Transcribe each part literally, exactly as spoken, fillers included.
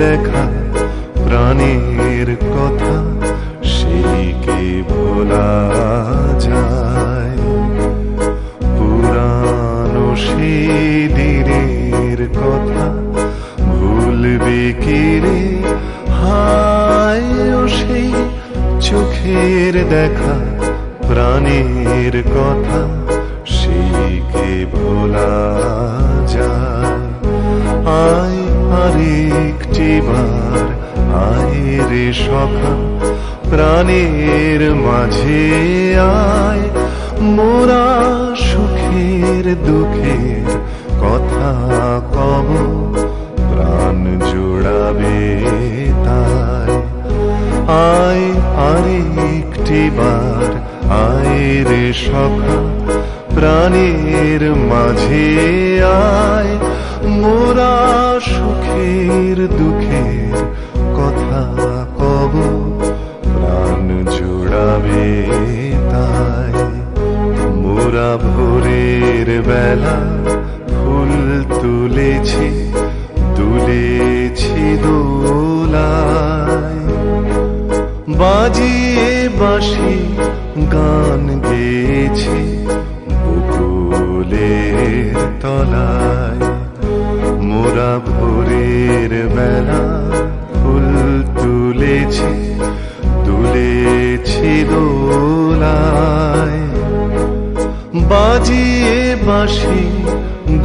देखा प्राणेर कथा সেই কি ভোলা যায় পুরানো সেই দিনের কথা ভুলবি কি রে হায় ও সেই চোখের দেখা প্রাণের কথা সেই কি ভোলা যায় আয় আরেকটি বার আয় রে সখা প্রাণের মাঝে আয় মোরা সুখের দুঃখের কথা কব প্রাণ জোড়াবে তাই আয় আরেকটি বার আয় রে সখা প্রাণের মাঝে আয় মোরা সুখের দুঃখের কথা কব প্রাণ জোড়াবে তাই মোরা ভোরের বেলা ফুল তুলেছি তুলেছি দোলায় বাজিয়ে বাঁশি গান গেয়েছি বকুলের তলায় মোরা ভোরের বেলা ফুল তুলেছি তুলেছি দোলায় বাজিয়ে বাঁশি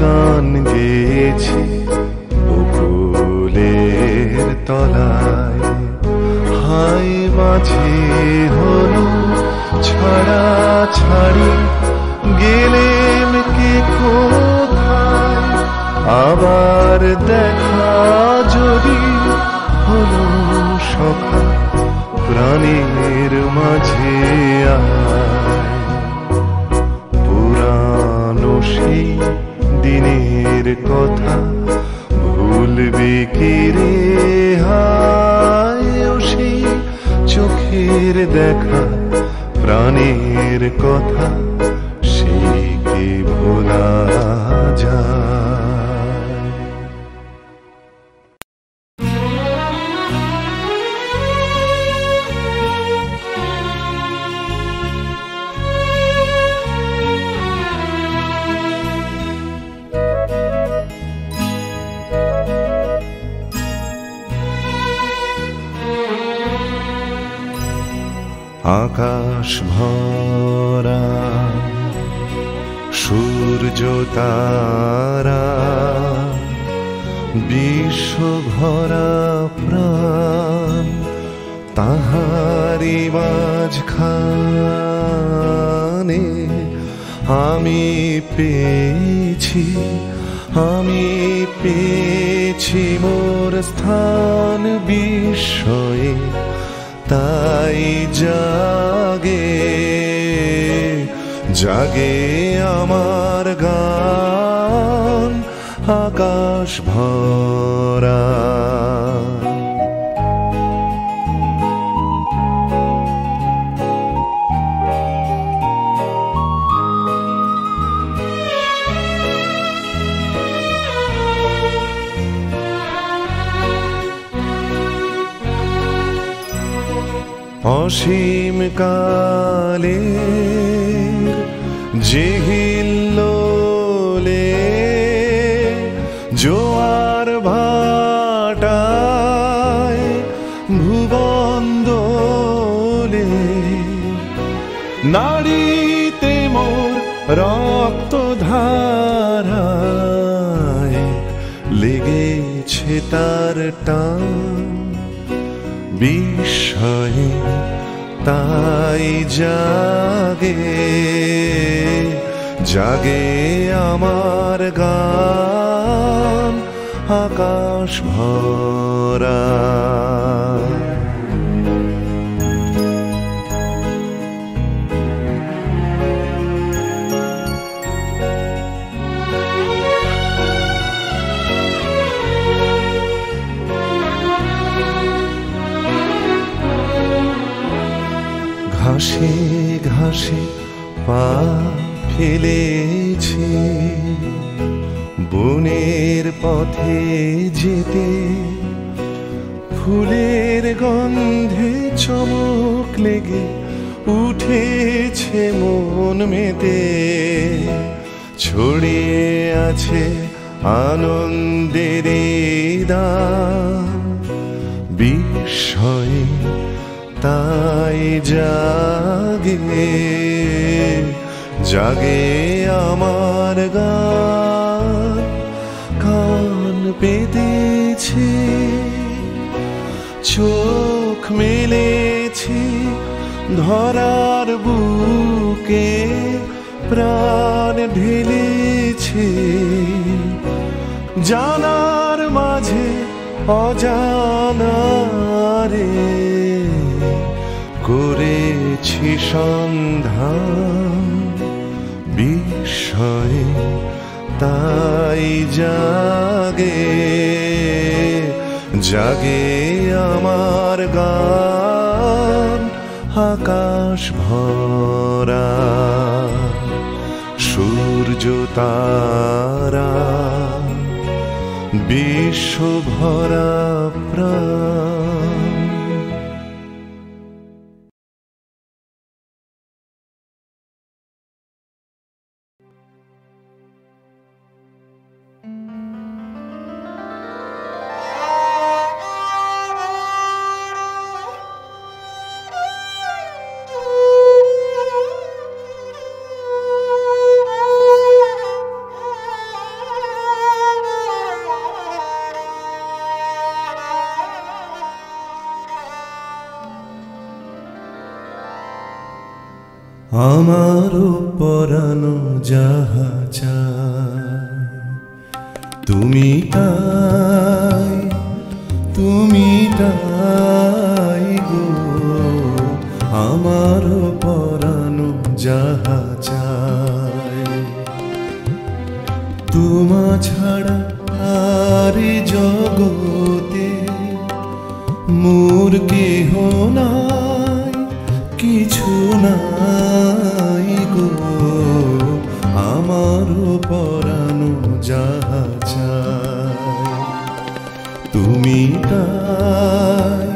গান গেয়েছি বকুলের তলায় হায় মাঝে হলো ছাড়া ছাড়ি গেলেম কে কোথায় আবার দেখা যদি হলো সখা প্রাণের মাঝে আয় পুরানো সেই দিনের কথা ভুলবি কি রে হায় সেই চোখের দেখা প্রাণের কথা সেই কি ভোলা যায় আকাশ ভরা সূর্য তারা বিশ্ব ভরা প্রাণ তাহারি মাঝখানে আমি পেয়েছি আমি পেয়েছি মোর স্থান বিশ্বয়ে তাই জাগে জাগে আমার গান আকাশ ভরা অসীম কালে জিহিল্লোলে জোয়ার ভাটায় ভুবন দোলে নাড়িতে মোর রক্ত ধারায় লেগেছে তার টান বিষয়ে তাই জাগে জাগে আমার গান আকাশ ভরা ঘাসে ঘাসে পা ফেলেছি বনের পথে যেতে ফুলের গন্ধে চমক লেগে উঠেছে মন মেতে, ছড়িয়ে আছে আনন্দের দাম, বিস্ময়ে তাই জাগে জাগে আমার গান। কান পেতেছি, চোখ মেলেছি, ধরার বুকে প্রাণ ঢেলেছি, জানার মাঝে অজানারে করেছি সন্ধান, বিস্ময়ে তাই জাগে জাগে আমার গান। আকাশ ভরা সূর্য তারা, বিশ্ব ভরা প্রাণ। আমারও পরানো যাহা চাই তুমি তাই, তুমি তাই গো। আমারও পরানো যাহা চাই, তোমা ছাড়া আর জগতে মোর কেহ না, কিছু নাই গো। আমারও পরানো যাহা চাই তুমি তাই,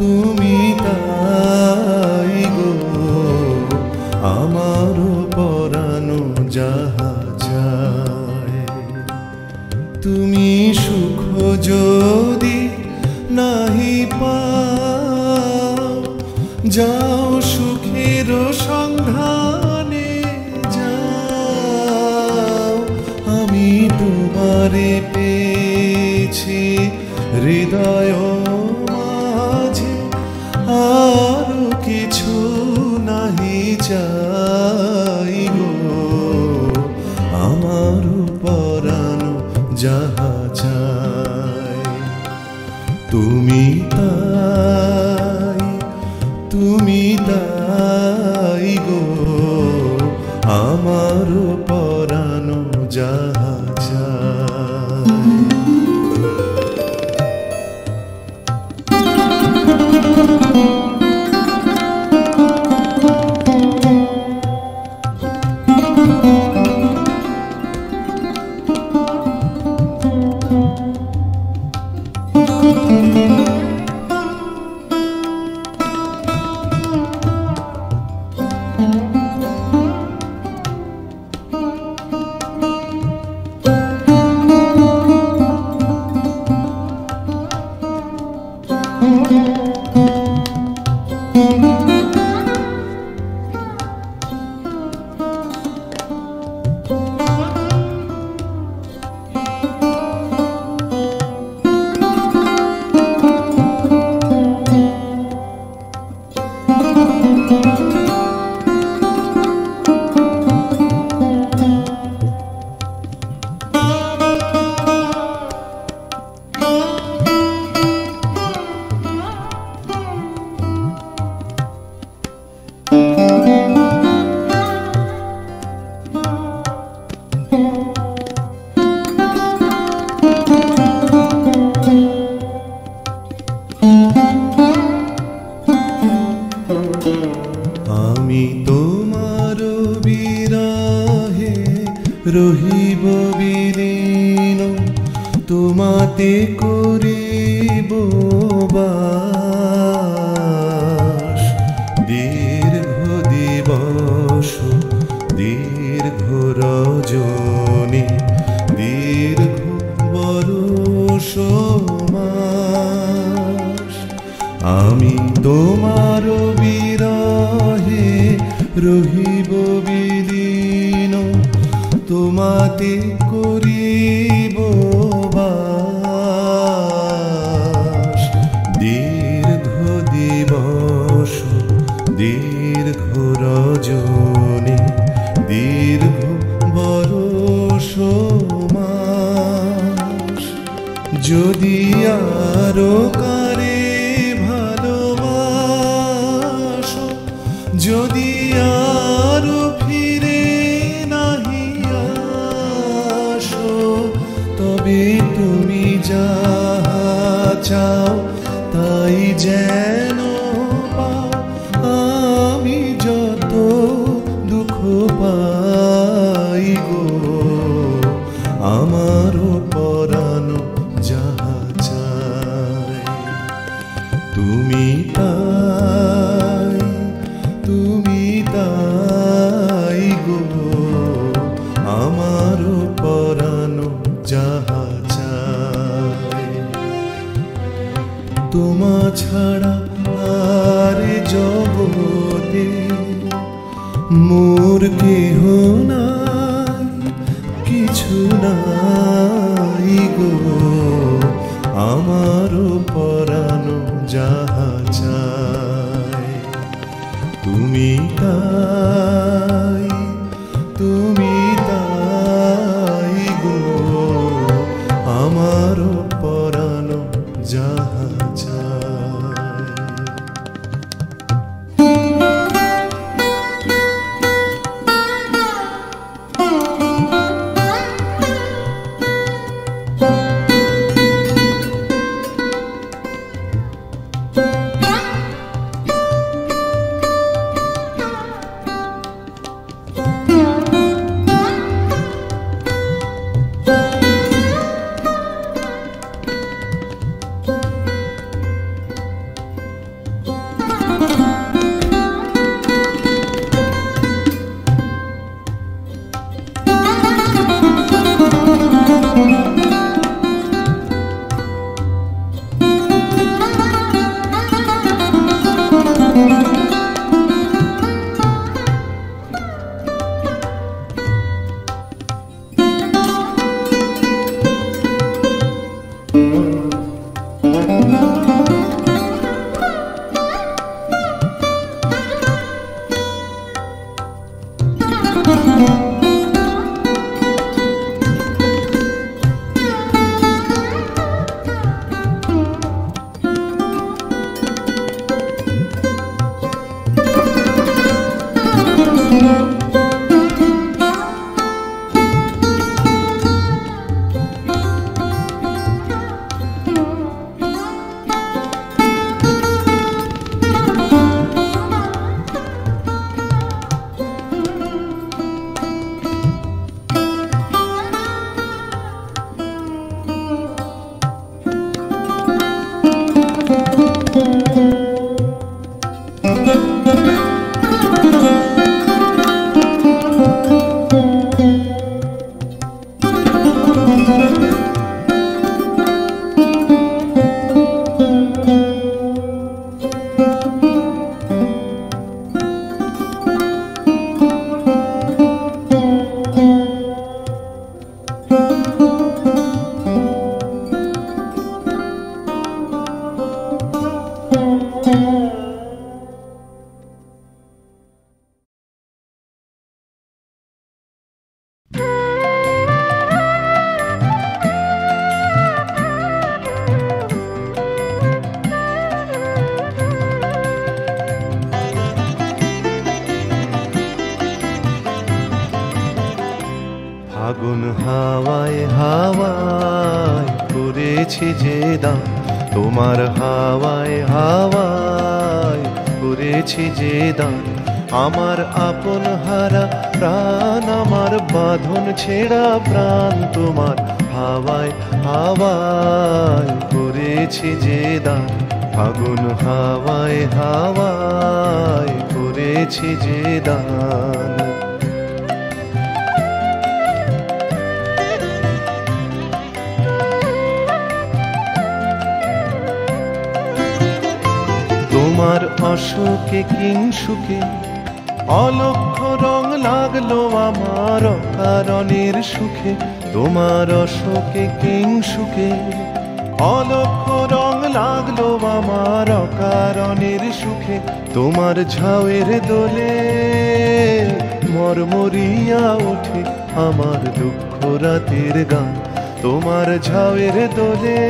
তুমি তাই গো। আমারও পরানো যাহা চাই, তুমি সুখ যদি নাহি পা, যাও সুখের সন্ধানে যাও। আমি তোমারে পেয়েছি হৃদয় মাঝে, আর কিছু নাহি চাই গো। আমার পরানো যাহা চাই তুমি তাই, তুমি তাই গো। আমার পরানো যাহা চাই। রহিব বিলীন তোমাতে করিব বাস দীর্ঘ দিবস দীর্ঘ রজনী দীর্ঘ বরষ মাস আমি তোমার বিরহে রহিব বিলীন তোমাতে করিব দীর্ঘ রজনী দীর্ঘ বরষ মাস যদি আরো কারে ভালোবাসো যদি আরো ফিরে নাহি আসো তবে তুমি যা চাও তাই যেন পাও আমি যত দুঃখ পাই গো আমারও পরাণ যাহা চাই তুমি তাই তুমি তাই গো আমারও পরাণ যাহা চাই তোমা ছাড়া আরে জগতে মোর কেহ নাই কিছু নাই গো আমার পরাণ যাহা চাই তুমি তাই তুমি তাই গো আমার পরাণ যাহা চাই। ফাগুন হাওয়ায় হাওয়ায় করেছে যে দান তোমার হাওয়ায় হাওয়ায় করেছে যে দান আমার আপন হারা প্রাণ আমার বাঁধন ছেঁড়া প্রাণ তোমার হাওয়ায় হাওয়ায় করেছি যে দান, ফাগুন হাওয়ায় হাওয়ায় করেছি যে দান। তোমার অসুখে কিংসুখে অলক্ষ্য রং লাগলো আমার অকারণের সুখে, তোমার অসুখে কিংসুখে অলক্ষ্য রং লাগলো আমার অকারণের সুখে। তোমার ঝাউয়ের দোলে মরমরিয়া ওঠে আমার দুঃখ রাতের গান, তোমার ঝাউয়ের দোলে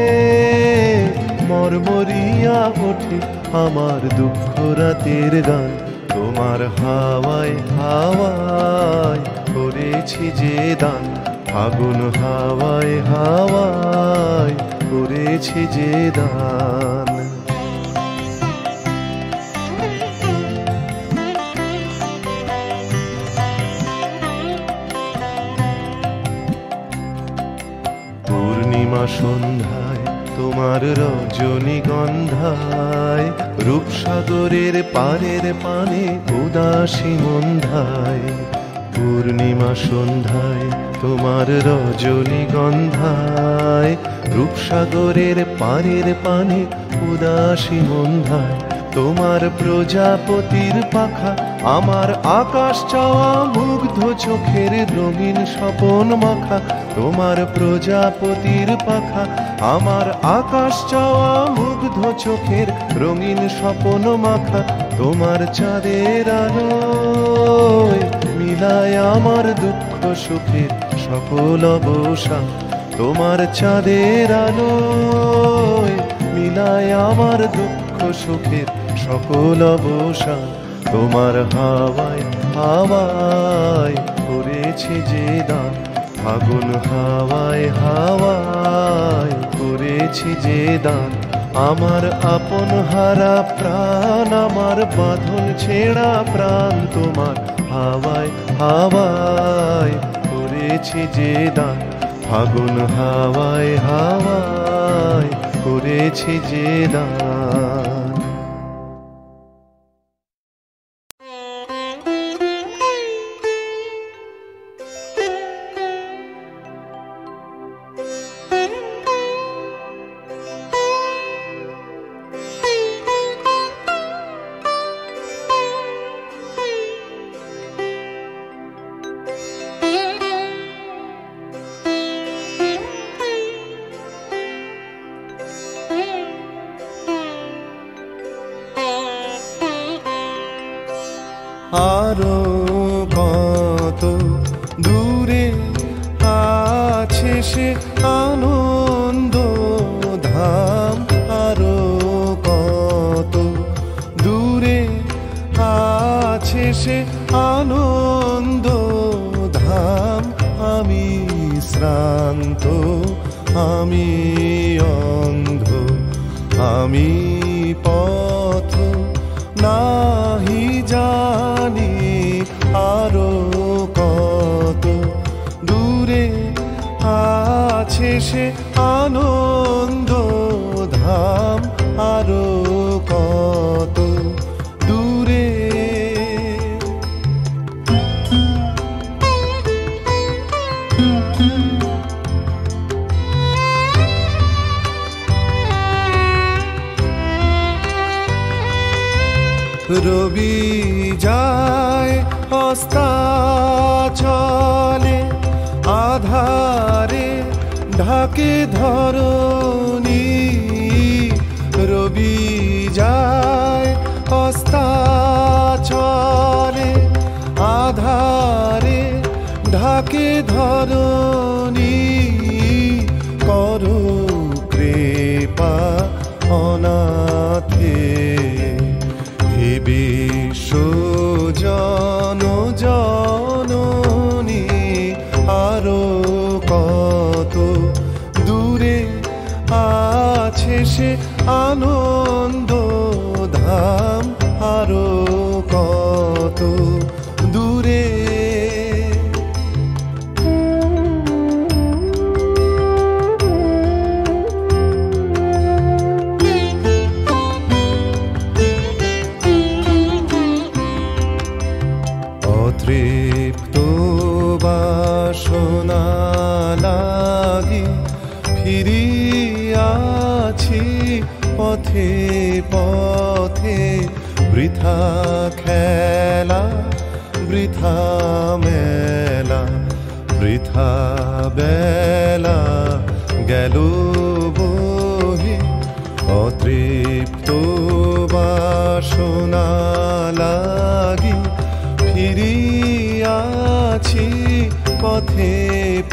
মরমরিয়া ওঠে আমার দুঃখ রাতের গান। তোমার হাওয়ায় হাওয়ায় করেছি যে দান, ফাগুন হাওয়ায় হাওয়ায় করেছি যে দান। পূর্ণিমা সন্ধ্যায় তোমার রজনীগন্ধায় রূপসাগরের পারের পানে উদাসী মন্ধায়, পূর্ণিমা সন্ধ্যায় তোমার রজনীগন্ধায় রূপসাগরের পারের পানে উদাসী মন্ধায়। তোমার প্রজাপতির পাখা আমার আকাশ চাওয়া মুগ্ধ চোখের রঙিন স্বপন মাখা, তোমার প্রজাপতির পাখা আমার আকাশ চাওয়া মুগ্ধ চোখের রঙিন স্বপন মাখা। তোমার চাঁদের আলোয় মিলায় আমার দুঃখ সুখের সকল অবসান, তোমার চাঁদের আলোয় মিলায় আমার দুঃখ সুখের সকল অবসান। তোমার হাওয়ায় হাওয়ায় করেছি যে দান, ফাগুন হাওয়ায় হাওয়ায় করেছি যে দান। আমার আপন হারা প্রাণ আমার বাঁধন ছেঁড়া প্রাণ, তোমার হাওয়ায় হাওয়ায় করেছি যে দান, ফাগুন হাওয়ায় হাওয়ায় করেছি যে দান। আরো কত দূরে আছে সে আনন্দ ধাম, আরো কত দূরে আছে সে আনন্দ ধাম। আমি শ্রান্ত, আমি অন্ধ, আমি পথ নাহি জানি। আরো কত দূরে আছে সে আনন্দ ধাম, আরো কত দূরে। রবি যায় অস্তাচলে, আধারে ঢাকে ধরণী। রবি যায় অস্তাচলে, আধারে ঢাকে ধরণী। করো কৃপা অনাথে বিশ্ব জন জননী। আরো কত দূরে আছে সে আনন্দ ধাম, আরো কত দূরে। বাসনা লাগি ফিরিয়াছি পথে পথে, বৃথা খেলা বৃথা মেলা বৃথা বেলা গেল বহি, অতৃপ্ত বাসনা লাগি ফিরিয়াছি পথে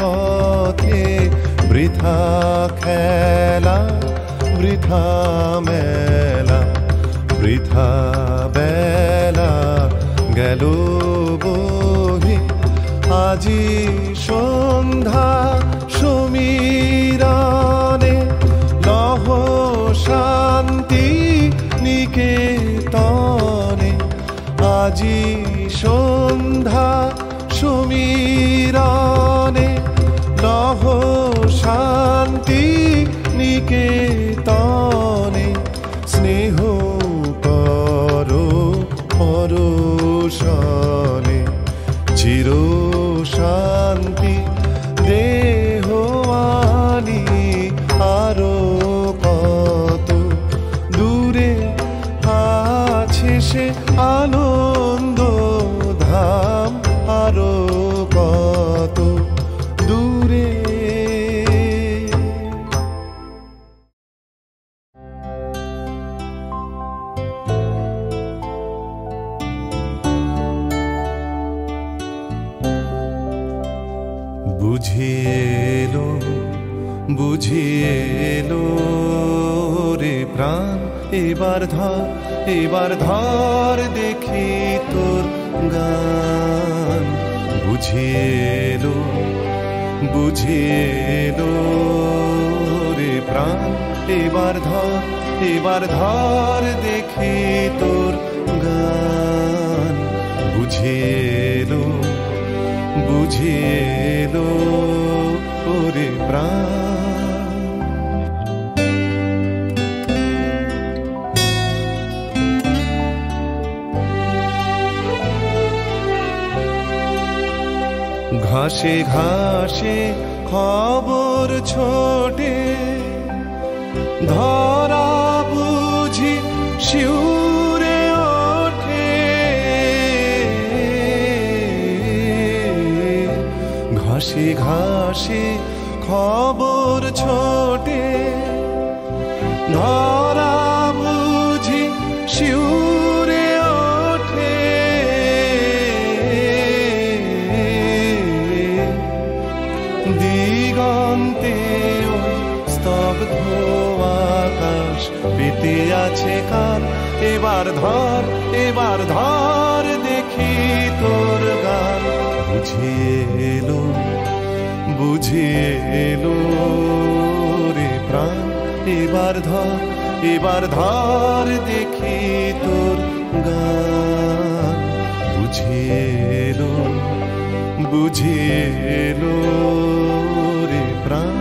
পথে, বৃথা খেলা বৃথা মেলা বৃথা বেলা গেল বহি। আজি সন্ধ্যা সমীরণে লহ শান্তি নিকেতনে, আজি সন্ধ্যা সমীরণে লহ শান্তি নিকেতনে, স্নেহ করো পরশনে চির শান্তি দেহ আনি। আরো কত দূরে আছে সে আনন্দ ধাম, আরো কত দূরে। বুঝিয়ে এলো বুঝিয়ে এলো রে প্রাণ, এবার ধর এবার ধর দেখি তোর গান। বুঝিয়ে এলো বুঝিয়ে এলো রে প্রাণ, এবার ধর এবার ধর দেখি তোর গান। বুঝিয়ে এলো বুঝিয়ে এলো ওরে প্রাণ, ঘাসে ঘাসে খবর ছোটে, ধরা বুঝি শিউরে ওঠে। ঘাসে ঘাসে খবর ছোটে, ধরা বুঝি শিউরে ওঠে। দিগন্তে ওই স্তব্ধ আকাশ পেতে আছে কান, এবার ধর এবার ধর দেখি তোর গান। বুঝিয়ে এলো বুঝিয়ে এলো রে প্রাণ, এবার ধর এবার ধর দেখি তোর গান। বুঝিয়ে এলো বুঝিয়ে এলো রে প্রাণ।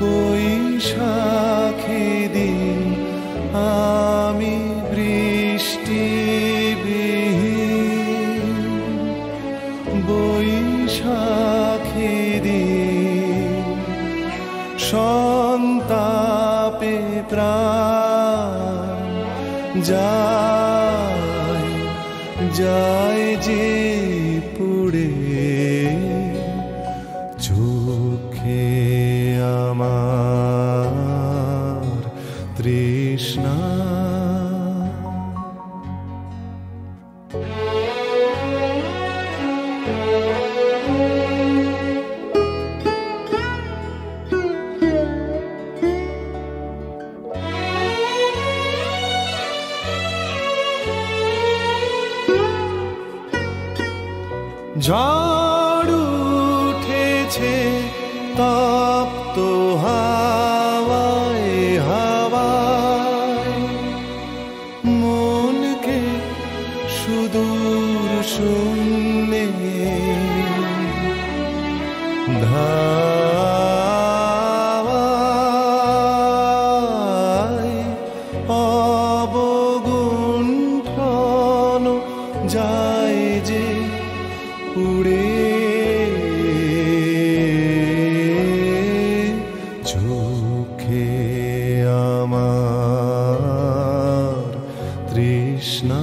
বৈশাখী দিন আমি प्राण जाए जाए जे पुड़े चोखे आमार तृष्णा। झड़ उठे तप तो हावाए हावाए मन के सुदूर शून्य धावाए अवगुण्ठन जाए जे उड़े चोखे आमार तृष्णा।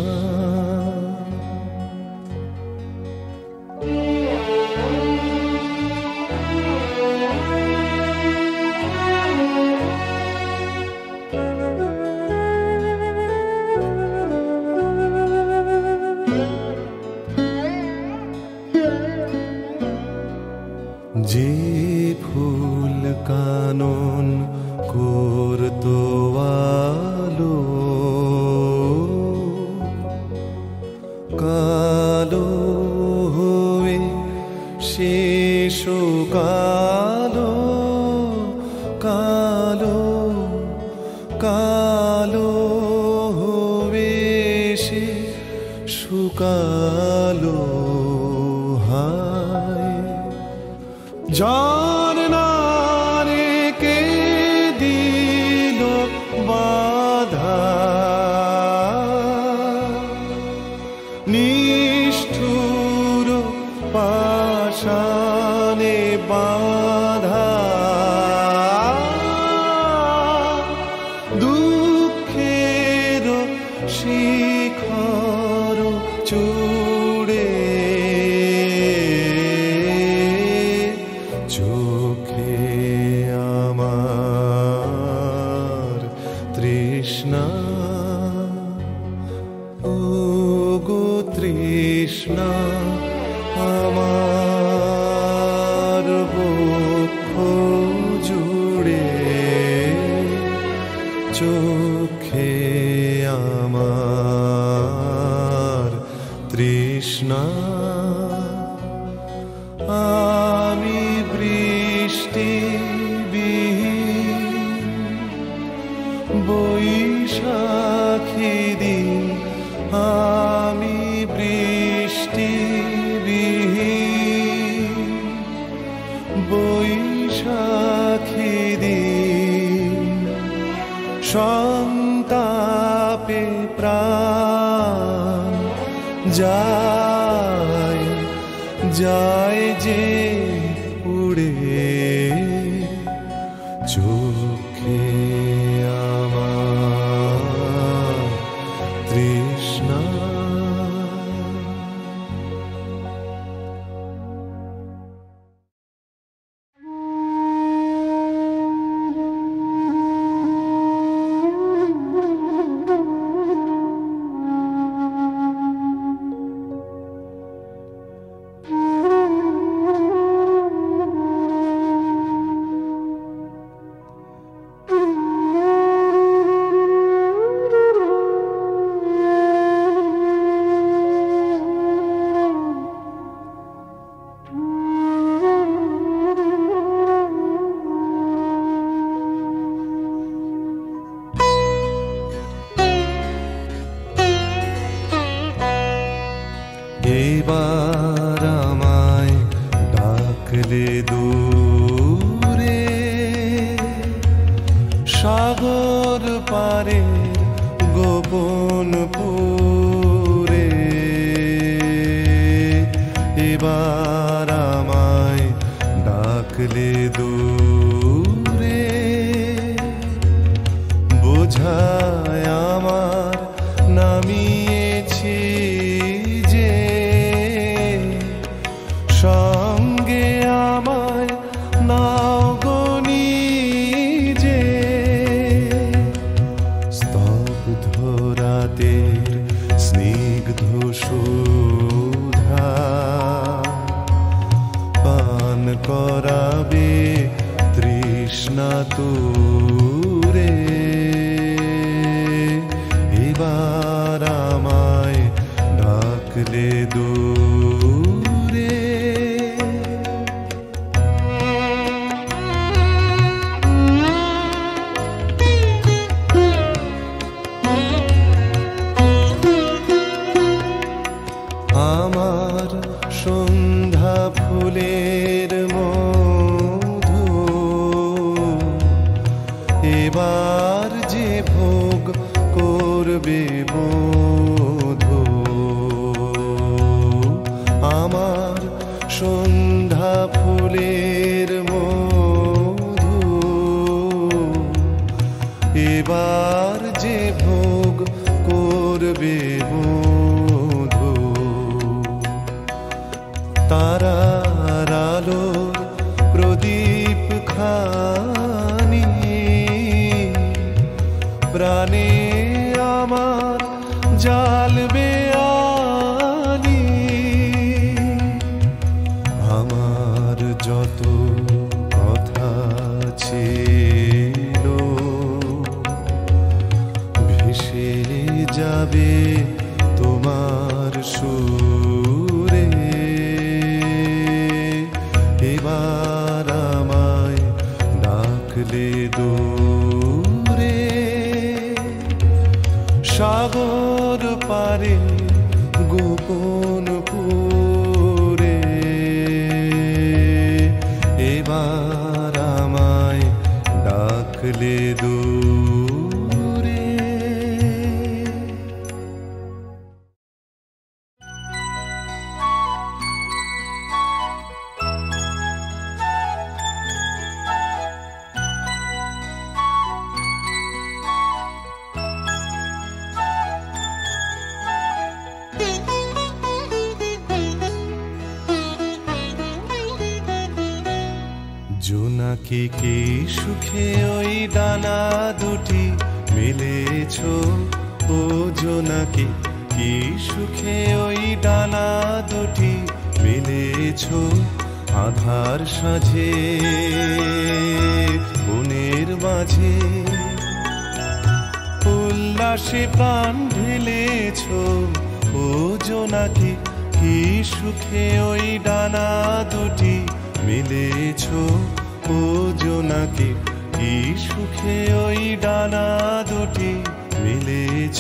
जे फूल कानन करतो आलो कालो हुए शेष कालो कालो कालो हुए शेष कालो जान नारे के दिलो बाधा निष्ठुर पाशाने बाधा दुखेर शिखर चूड़े তৃষ্ণা আমার বক্ষ জুড়ে চোখে আমার তৃষ্ণা। আমি বৃষ্টি বিহীন বৈশাখী দিন আমি বৃষ্টি বিহীন বৈশাখী দিন সন্তাপে প্রাণ যায় যায় যে উড়ে চোখে আমার তৃষ্ণা। এবার আমায় ডাকলে দূরে সাগর পারে গোপনপুরে এবার আমায় ডাকলে দূরে নামিয়েছি যে সঙ্গে আমায় নাও গো নিজে। স্তব্ধ রাতের স্নিগ্ধ সুধা পান করাবে তৃষ্ণা তুরে। এবার আমায় ডাকলে দূরে। আমার সন্ধ্যা ফুলের মধু এবার যে ভোগ করবে বধু। আমার সন্ধ্যা ফুলের মধু এবার যে ভোগ করবে বধু। তারার আলোর প্রদীপ খানি প্রাণে আমার জ্বালবে আনি। আমার যত কথা ছিল ভেসে যাবে তোমার সুরে। এবার আমায় ডাকলে দূরে। সাগর পারে গোপন পুরে। এবার আমায় ডাকলে দূরে। জোনাকি কি সুখে ওই দানা দুটি মেলেছ ও জোনাকি, কি সুখে ওই দানা দুটি মেলেছ আধার সাঁঝে বনের মাঝে। উল্লাসে প্রাণ ঢেলেছ ও জোনাকি, কি সুখে ওই দানা দুটি মিলেছ ও জোনাকি, কি সুখে ওই ডানা দুটি মিলেছ।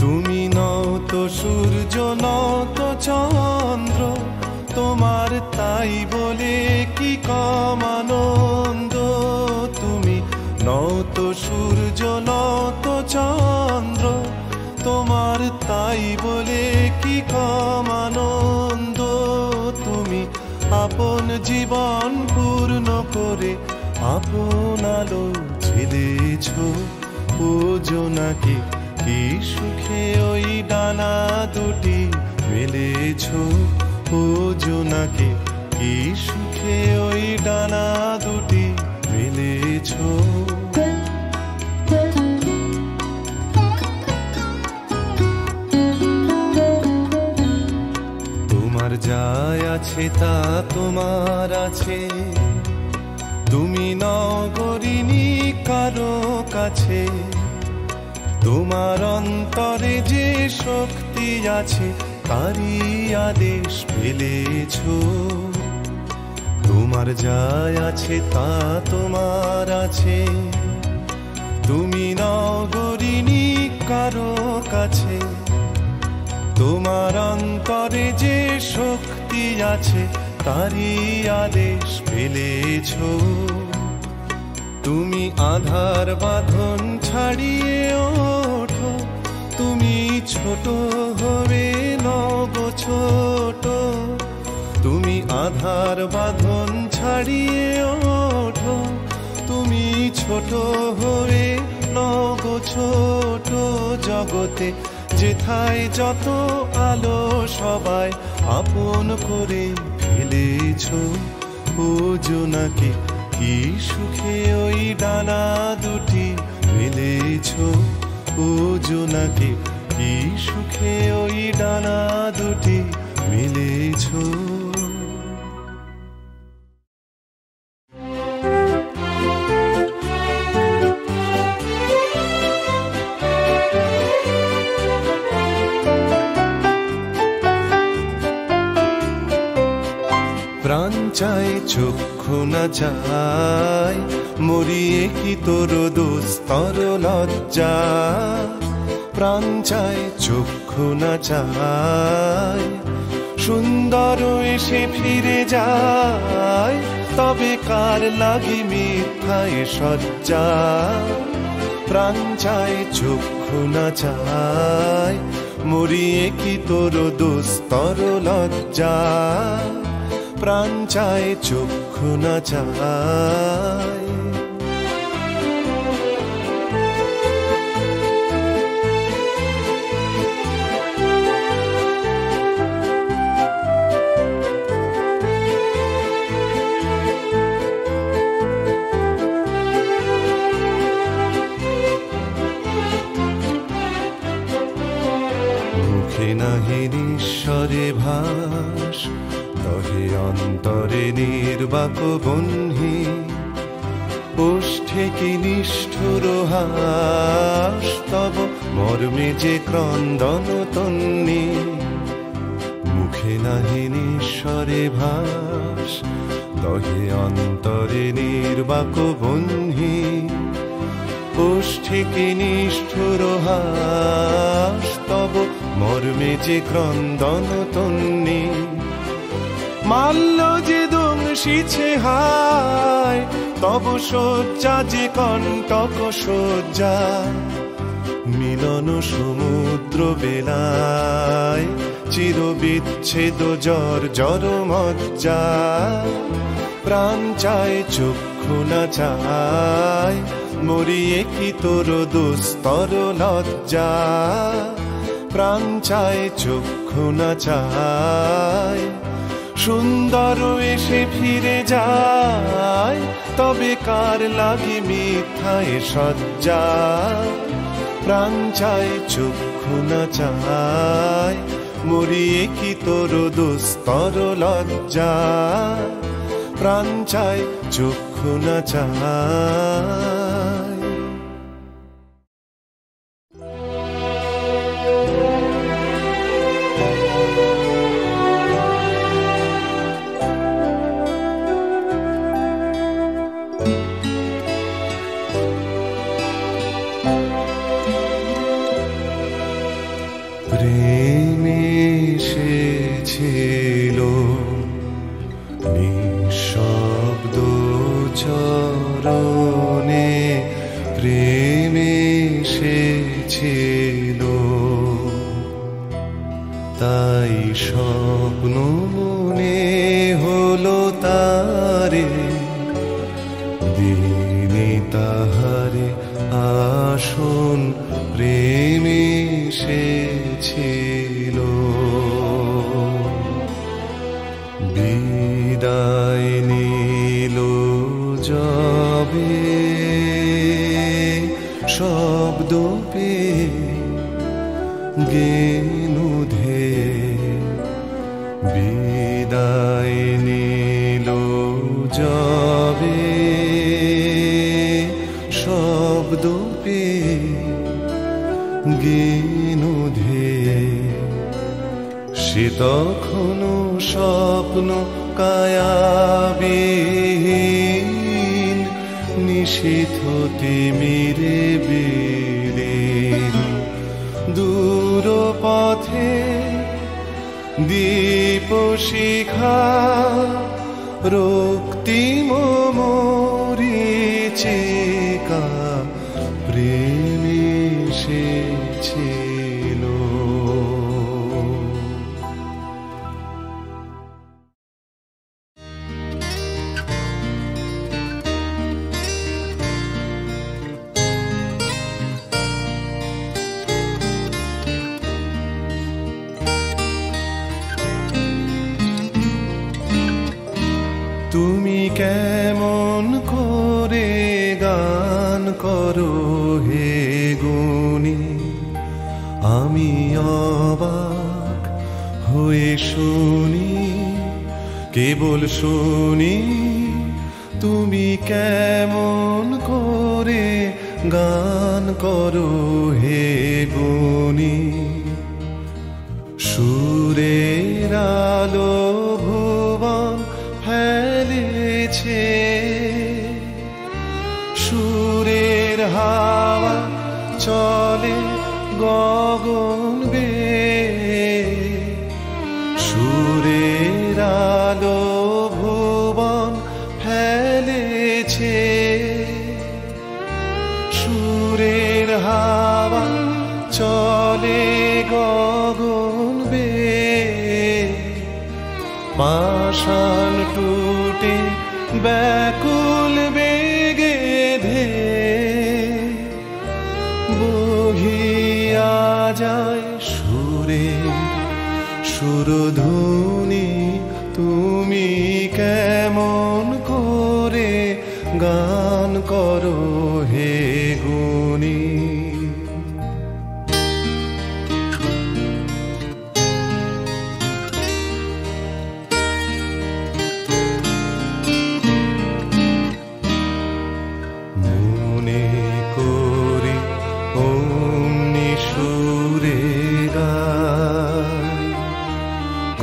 তুমি নও তো সূর্য নও তো চন্দ্র, তোমার তাই বলে কি কম আনন্দ। তুমি নও তো সূর্য নও তো চন্দ্র, তোমার তাই বলে কি কম আনন্দ। তুমি আপন জীবন পূর্ণ করে আপন আলো ঝেলেছ ও জোনাকি, কি সুখে ওই ডানা দুটি মেলেছ ও জোনাকি, কি সুখে ওই ডানা দুটি মেলেছ। তোমার যা আছে তা তোমার আছে, তুমি নও গরিনি কারো কাছে। তোমার অন্তরে যে শক্তি আছে তারি আদেশ পেলেছ। তোমার যা আছে তা তোমার আছে, তুমি নও গরিনি কারো কাছে। তোমার অন্তরে যে শক্তি আছে তারি আদেশ পেলেছ। তুমি আধার বাঁধন ছাড়িয়ে ওঠো, তুমি ছোট হবে না বাধার বাঁধন ছাড়িয়ে ওঠো, তুমি ছোট হয়ে নও গো ছোট জগতে, যেথায় যত আলো সবাই আপন করে ফেলেছো। ও জোনাকি কি সুখে ওই ডানা দুটি মেলেছো, ও জোনাকি কি সুখে ওই ডানা দুটি মেলেছো। প্রাণ চাই চক্ষু না চাই, মরিয়ে কি তোর দুস্তর লজ্জা। প্রাণ চাই চক্ষু না চাই, সুন্দর এসে ফিরে যায়, তবে কার লাগে মিথ্যায় সজ্জা। প্রাণ চাই চক্ষু না চাই, মরিয়ে কি তোর দুস্তর লজ্জা। প্রাণ চায় চক্ষু না চায়, মুখে নাহি নিঃস্বরে ভাস, তহে অন্তরে নির্বাক বন্ধি। ওষ্ঠে কি নিষ্ঠুর হাস, তব মর্মে যে ক্রন্দন তন্নি। মুখে নাহি নিঃস্বরে ভাস, তহে অন্তরে নির্বাক বন্ধি। ওষ্ঠে কি নিষ্ঠুর হাস, তব মর্মে যে ক্রন্দন তন্নি। মাল্য যে দংশিছে হায়, তব শয্যা যে কণ্টক শয্যা। মিলন সমুদ্র বেলায়, চিরবিচ্ছেদ জর জর মজ্জা। প্রাণ চায় চক্ষু না চায়, মরিয়ে কি তোর দুস্তর লজ্জা। প্রাণ চায় চক্ষু না চায়, সুন্দর এসে ফিরে যায়, তবে কার লাগে মিথ্যায় সজ্জা। প্রাণ চায় চক্ষু না চায়, মরিয়ে কি তোর দুস্তর লজ্জা। প্রাণ চায় চক্ষু না চায়। কেমন করে গান করো হে গুণী, আমি অবাক হয়ে শুনি, কেবল শুনি। তুমি কেমন করে গান করো হে গুণী, সুরের আলো ভুবন ফেলেছে, সুরের হাওয়া চলে গগন বেয়ে, সুরের আলো ভুবন ফেলেছে, সুরের হাওয়া চলে গগন বেয়ে, পাষাণ টুটে ব্যাকুল বেগে বহিয়া যায় সুরে সুরধুনি। তুমি কেমন করে গান করো হে গুণী,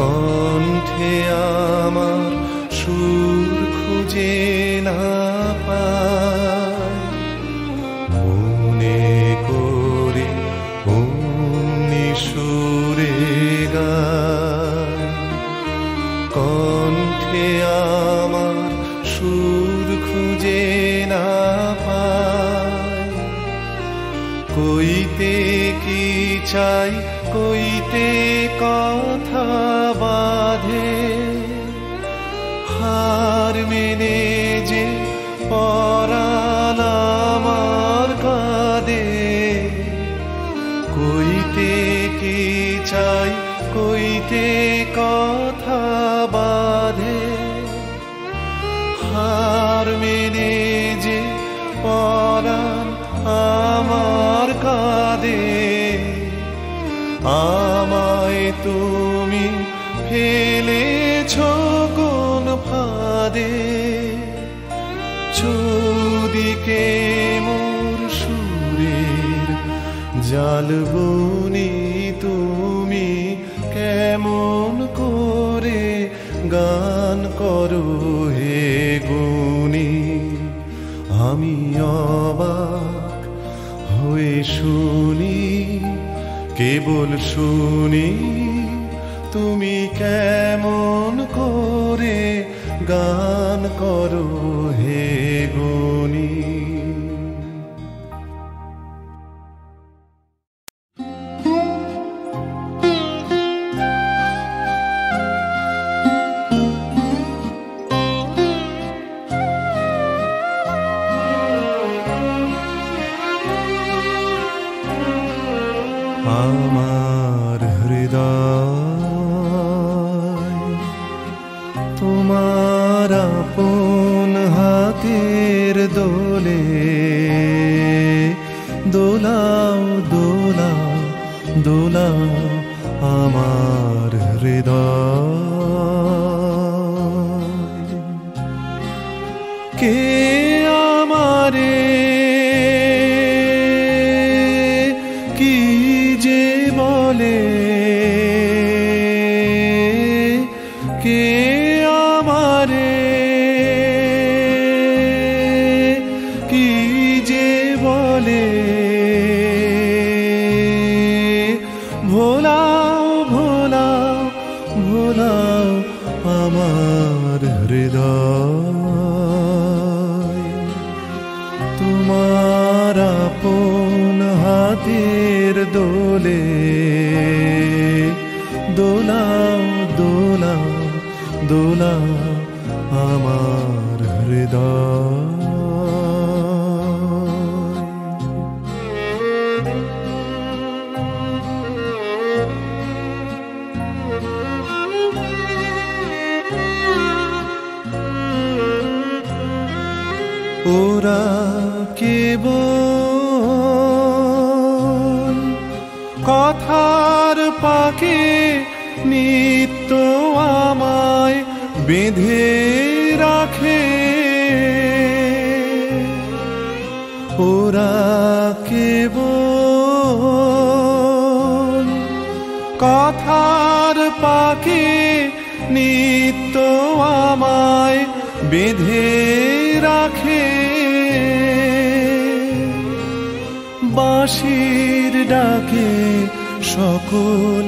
কণ্ঠে আমার সুর খুঁজে না পায়, মনে করে অমনি সুরে গায়, কণ্ঠে আমার সুর খুঁজে না পায়। কইতে কি চাই কইতে কথা বাঁধে, হার মেনে যে পরাণ আমার কাঁদে, কইতে কি চাই কইতে কথা বাঁধে, হার মেনে যে পরাণ আমার কাঁদে। আমায় তুমি ফেলেছ কোন ফাঁদে, চৌদিকে মোর সুরের জাল বুনি, তুমি কেমন করে গান করো হে গুণী, আমি অবাক হয়ে শুনি, কেবল শুনি। তুমি কেমন করে গান করো হে গুণী। আমার হৃদয় তোমার আপন হাতের দোলে, দোলাও দোলাও দোলাও আমার হৃদয়। কে আমারে দোলে, দোলাও দোলাও দোলাও আমার হৃদয়। 우람 기분 কথার পাখি নিত্য আমায় বেঁধে রাখে উরাম কিবুন কথার পাখি নিত্য আমায় বেঁধে রাখে বাঁশির ডাকে সকল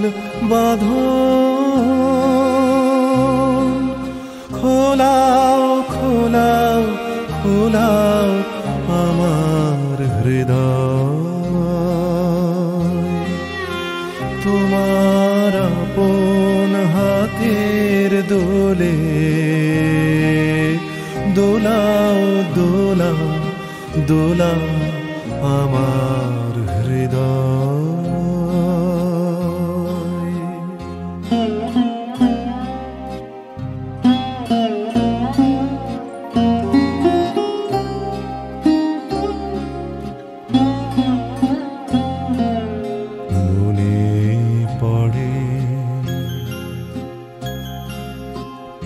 বাঁধন খোলাও খোলাও খোলাও আমার হৃদয় তোমার আপন হাতের দোলে দোলাও দোলাও দোলাও আমার হৃদয়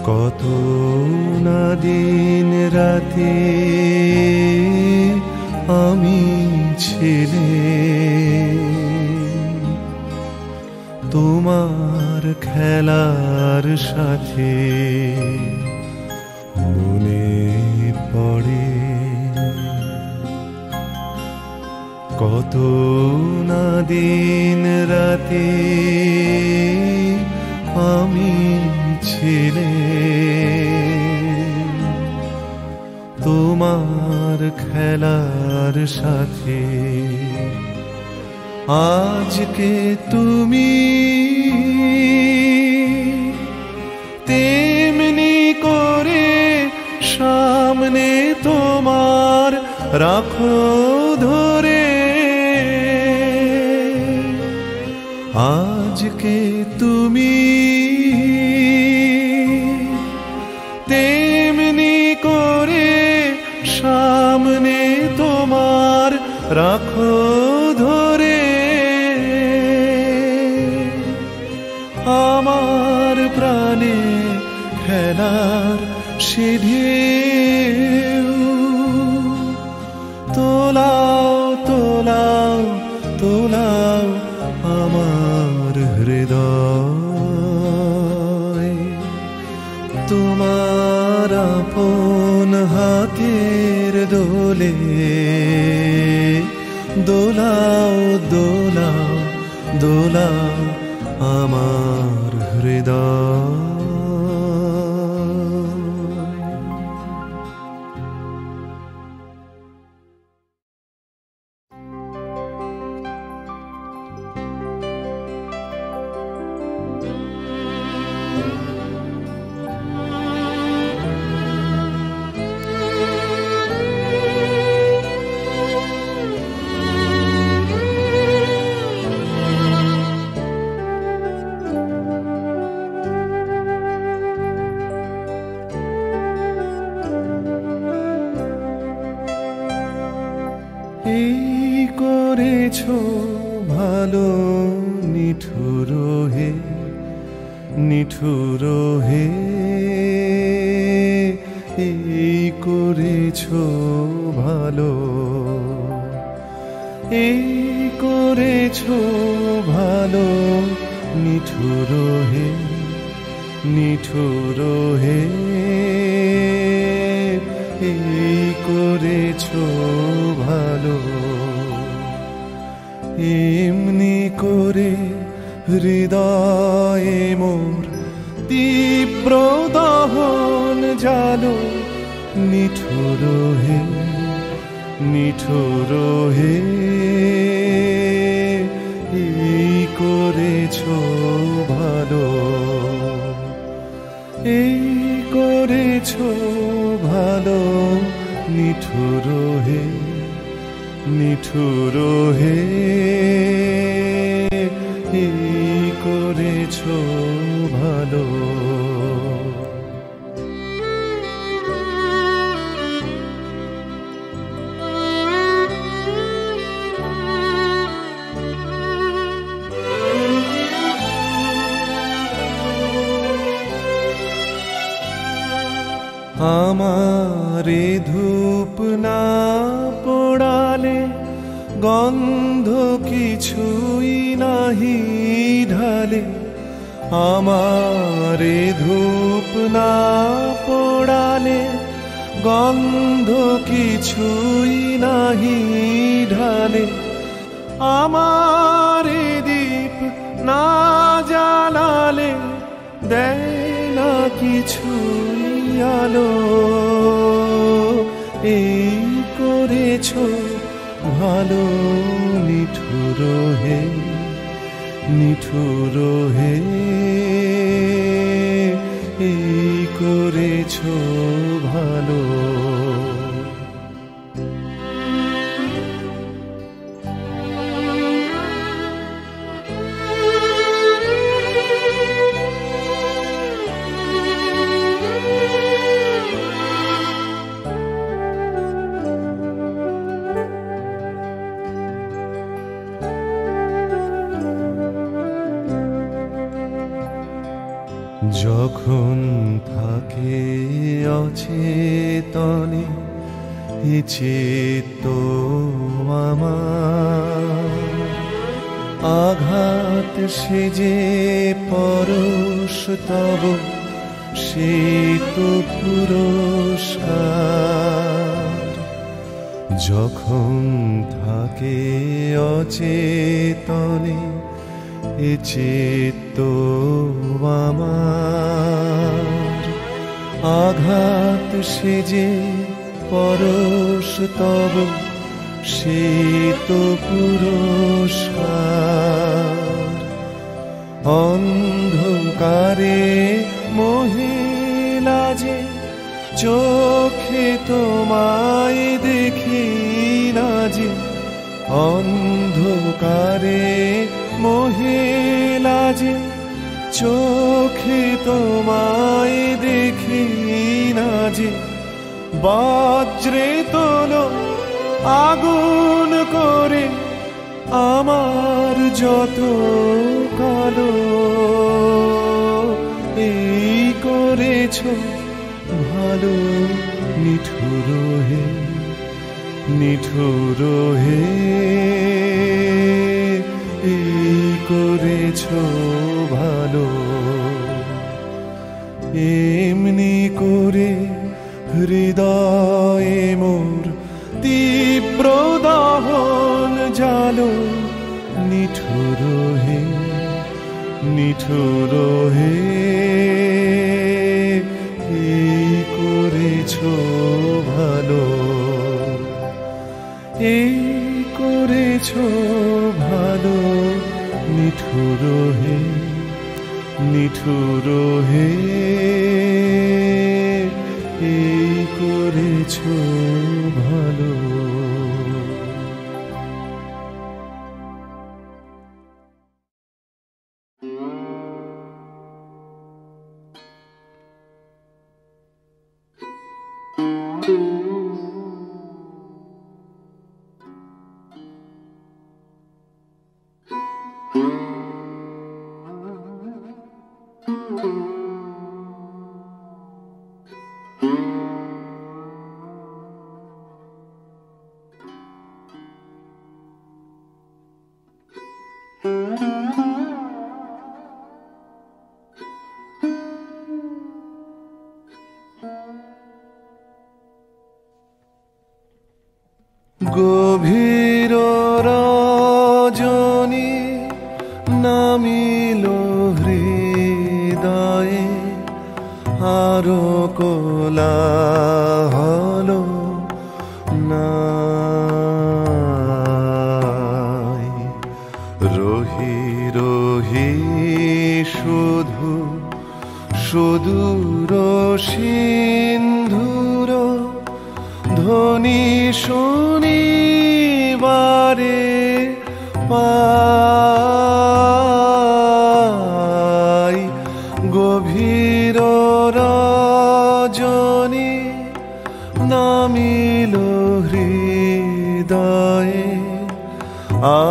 কত না দিন রাতে আমি ছিলে তোমার খেলার সাথে মনে পড়ে কত না দিন রাতে আমি ছিলে তোমার খেলার সাথে আজকে তুমি তেমনি করে সামনে তোমার রাখো ধরে আজকে তুমি তেমনি করে সামনে তোমার রাখো ধরে আমার প্রাণে খেলার সে ঢেউ তোলাও তোলাও তোলাও আমার হৃদয় তোমার আপন হাতের দোলে দোলাও দোলাও দোলাও আমার হৃদয় हमारे धूप ना पोड़ाले गंधो की छुई नाही ढाले हमारे धूप ना पोड़ाले गंधो की छुई नाही ढाले हमारे दीप ना जालाले देना किछुई आलो एई कोरेछो भालो निठुर हे निठुर हे एई कोरेछो भालो যখন থাকে অচেতনে এ চিত্ত আমার আঘাত সে যে পরশ তব সে তো পুরস্কার যখন থাকে অচেতনে এ চিত্ত আমার আঘাত সে যে পরশ তব সে তো পুরস্কার অন্ধকারে মহিলা যে চোখে তোমায় দেখি না যে অন্ধকারে মহিলা যে চোখে তোমায় দেখি না যে বজ্রে তোলো আগুন করে আমার যত কালো এই করেছো ভালো নিঠুর হে নিঠুর হে এই করেছো ভালো এমনি করে হৃদয়ে মোর তীব্র দহন জালো নিঠুর হে নিঠুর হে এই করেছো ভালো এই করেছো ভালো নিঠুর হে নিঠুর হে এই করেছো ভালো। গভীর রজনী নামিল হৃদয়ে আরো কোলাহল নাই রহি রহি শুধু সুদূর সিন্ধুর ধ্বনি শুনি বারে পাই গভীর রজনী নামিল হৃদয়ে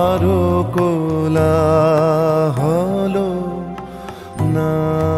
আরো কোলাহল নাই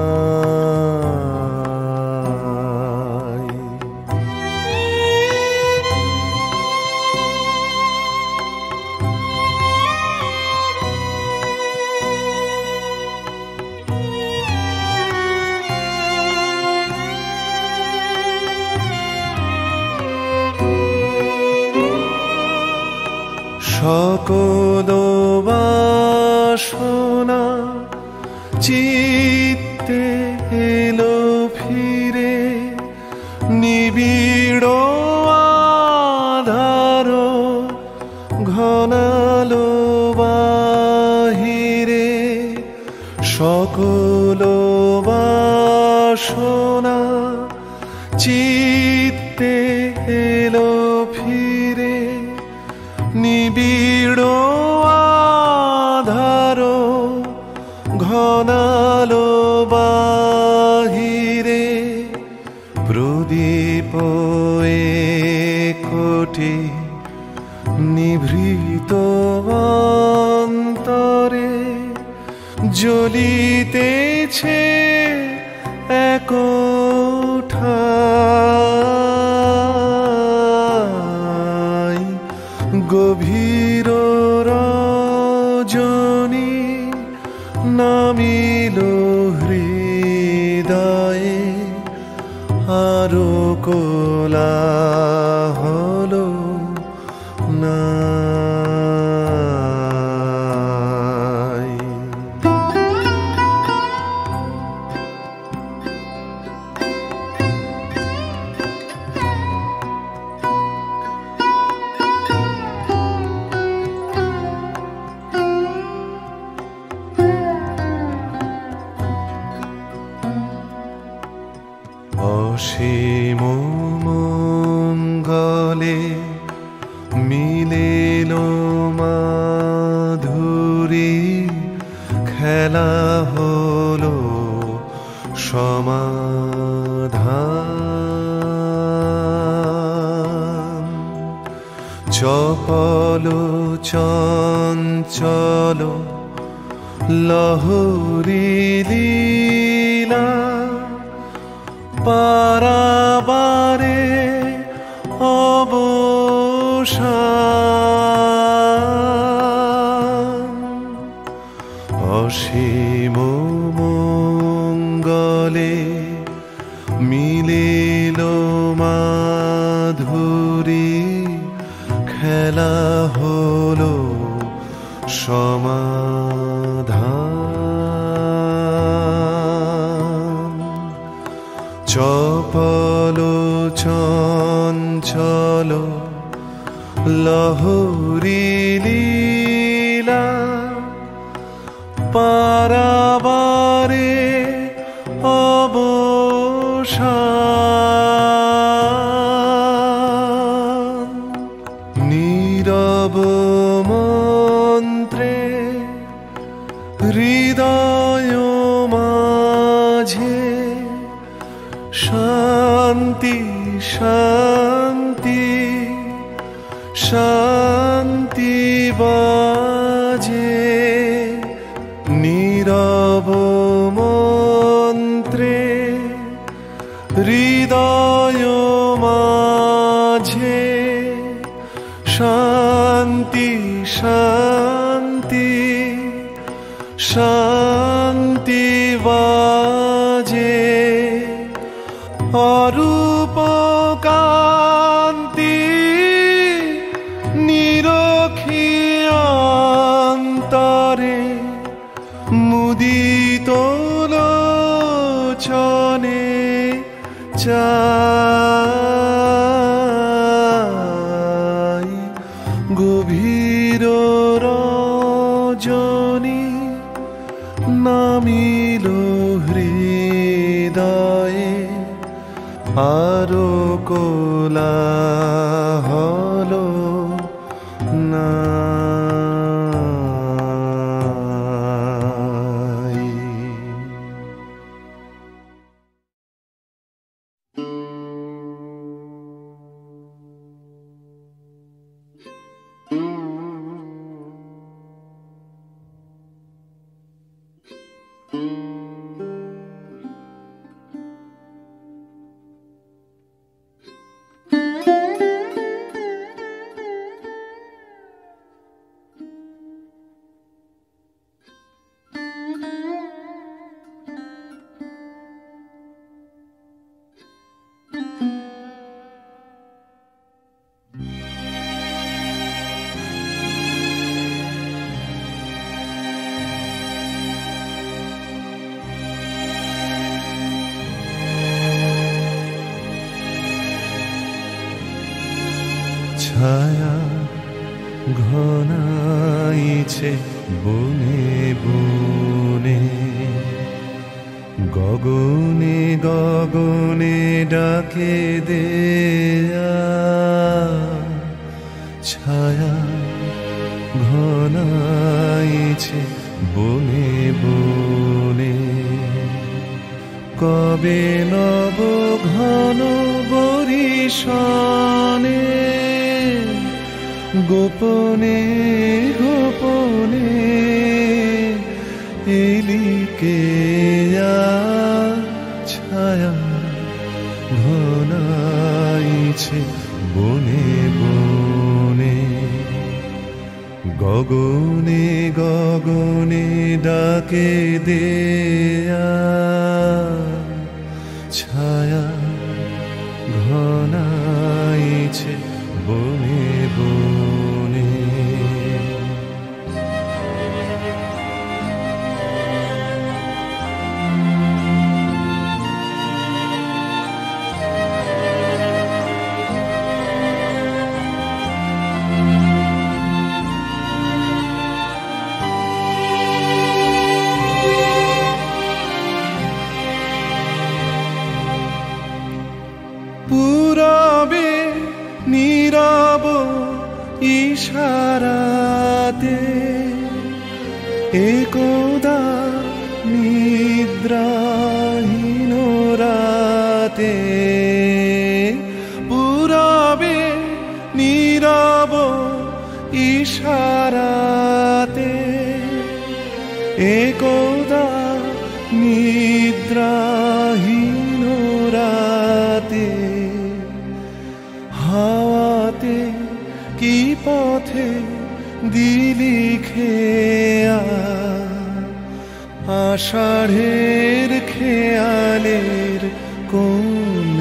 ভালোবাসনা চিত্তে এলো ফিরে, নিবিড় আধার ঘনালো বাহিরে, প্রদীপ কোটি নিভৃত অন্তরে জ্বলিতেছে এক ঠাই। গভীর রজনী নামিল হৃদয়ে, আরো কোলা হলো না। অসীম মঙ্গলে মিলেল মাধুরী, খেলা হলো সমাধান। চপল চঞ্চল লহরী লীলা, পারাবারে অবসান। অসীম মঙ্গলে মিলিল মাধুরী, খেলা হলো সমাধান। চপল চঞ্চল লহরী লীলা, পারাবারে অবসান। নীরব মন্ত্রে হৃদয় মাঝে শান্তি শান্তি শান্তি বাজে। নীরব মন্ত্রে হৃদয় মাঝে শান্তি শান্তি শান্তি বাজে। অরূপ কান্তি নিরখি অন্তরে, মুদিত লোচনে চাই। গভীর রজনী নামিল হৃদয়ে, আরো কোলা হলো না। ছায়া ঘনাইছে বনে বনে, গগনে গগনে ডাকে দেয়া ছায়া ঘনাইছে বনে বনে কবে নব ঘন বরিশানে গোপনে গোপনে এলিকে ছায়া ঘনাইছে বনে বনে গগনে গগনে ডাকে দেয়া ছায়া ঘনাইছে বনে বনে পুরবে নীরব ইশারাতে একদা নিদ্রাহীন রাতে পুরবে নীরব ইশারাতে একদা নিদ্রাহীন রাতে হাওয়াতে কি পথে দিলি খেয়া আষাঢ়ের খেয়ালের কোন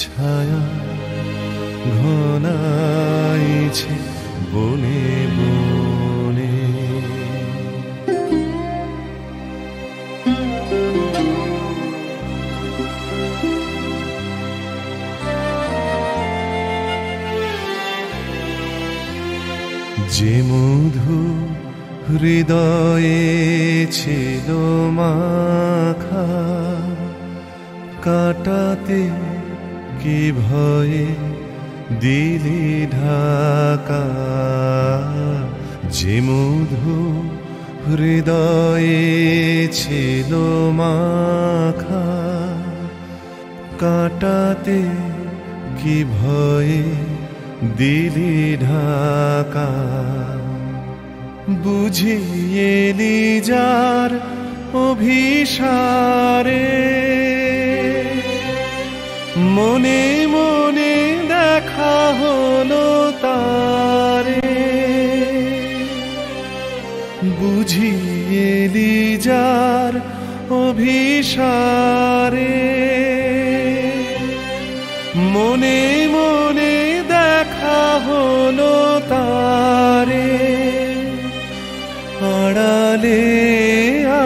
ছায়া ঘনাইছে বনে বনে যে মধু হৃদয়ে ছিল মাখা কাটাতে কি ভয়ে দিলি ঢাকা যে মধু হৃদয়ে ছিল মাখা কাটাতে কি ভয়ে দিলি ঢাকা বুঝিয়েলি যার অভিসারে মনে মনে দেখা হলো তারে বুঝিয়েলি যার অভিসারে মনে মনে দেখা হলো তারে আড়ালে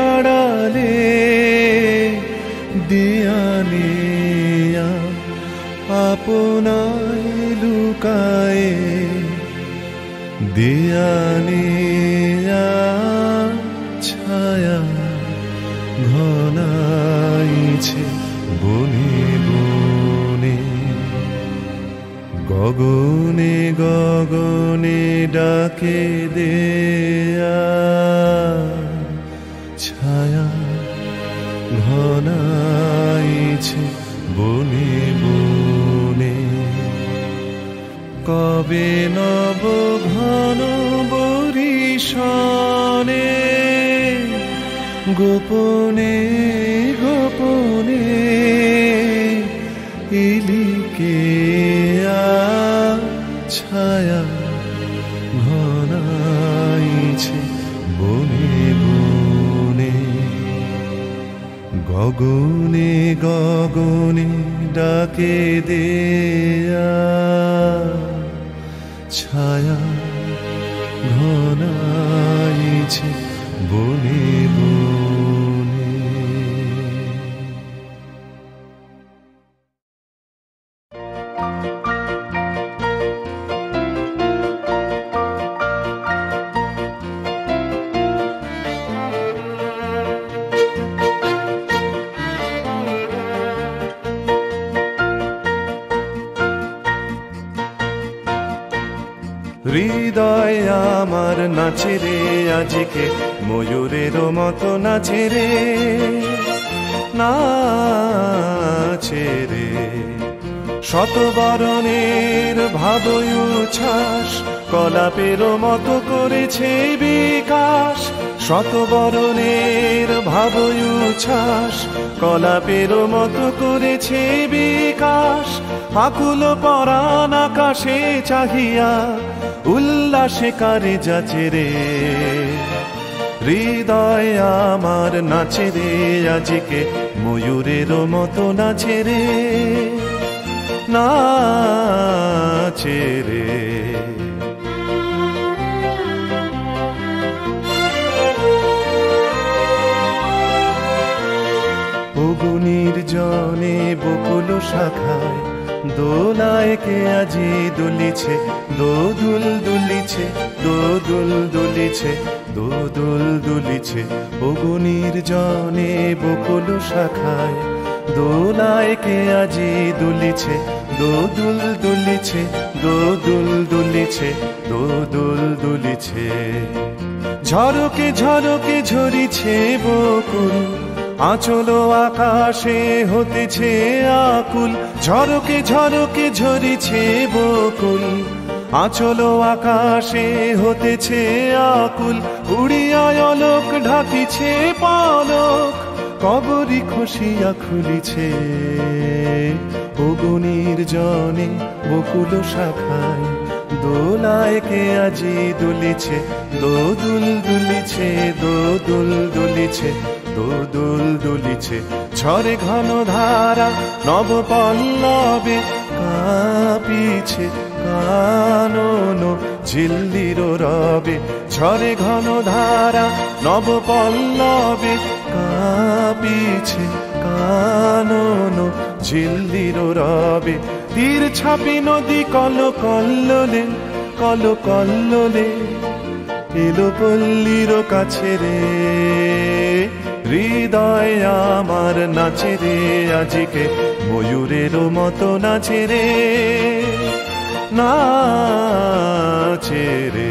আড়ালে দেয়ালে আপনায় লুকায়ে দেয়ালে ছায়া ঘনাইছে বনে বনে গগনে গগনে ডাকে দেয়া ছায়া ঘনাইছে বনে বনে কবে নব ঘন বরিশানে গোপনে গোপনে এলিকে ছায়া ঘনাইছে বনে বনে গগনে গগনে ডাকে দেয়া ছায়া ঘনাইছে বনে হৃদয় আমার নাচে রে আজকে ময়ূরেরও মতো নাচে রে নাচে রে শতবরণের ভাবই উচ্ছ্বাস কলাপেরও মতো করেছে বিকাশ শতবরণের ভাবই উচ্ছ্বাস কলাপেরও মতো করেছে বিকাশ আকুল পরাণ আকাশে চাহিয়া উল্লাসে কারে যাচে রে হৃদয় আমার নাচে রে আজকে ময়ূরেরও মতো নাচে রে নাচে রে অগুনির জনে বকুল শাখায় দোলায় কে আজি দুলিছে দোদুল দুলিছে দোদুল দুলিছে দোদুল দুলিছে অগুনির জনে বকুল শাখায় দোলায় কে আজি দুলিছে দোদুল দুলিছে দোদুল দুলিছে দোদুল দুলিছে ঝরকে ঝরকে ঝরিছে বকুল আঁচল আকাশে হতেছে আকুল ঝরকে ঝরকে ঝরিছে বকুল আঁচল আকাশে হতেছে আকুল উড়িয়া অলোক ঢাকিছে পলক কবরি খসিয়া খুলিছে অগুনির জনে বকুল শাখায় দোলায় কে আজি দুলিছে দোদুল দুলিছে দোদুল দুলিছে দোদুল দুলিছে ঝরে ঘন ধারা নব পল্লবে কাঁপিছে কানন ঝিল্লির রবে ঝরে ঘন ধারা নব পল্লবে কাঁপিছে কানন ঝিল্লির রবে তীর ছাপি নদী কল কল্লোলে কল কল্লোলে এলো পল্লীর কাছে রে হৃদয় আমার নাচে রে আজকে ময়ূরেরও মতো নাচে রে নাচে রে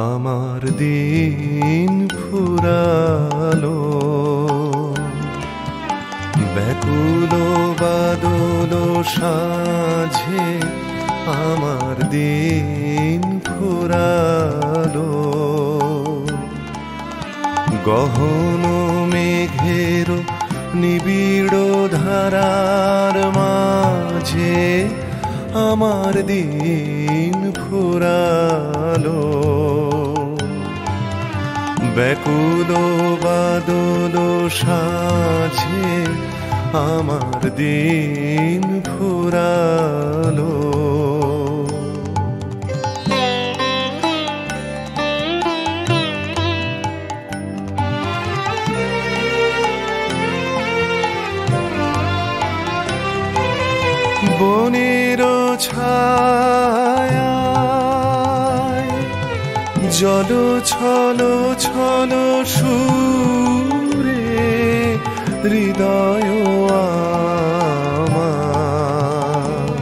আমার দিন ফুরালো ব্যাকুল বাদল সাঁঝে আমার দিন ফুরালো গহন মেঘের নিবিড় ধারার মাঝে আমার দিন ফুরালো ব্যাকুল বাদল সাঁঝে আমার দিন ফুরালো বনের ছায়া জল ছল ছল সুরে হৃদয় আমার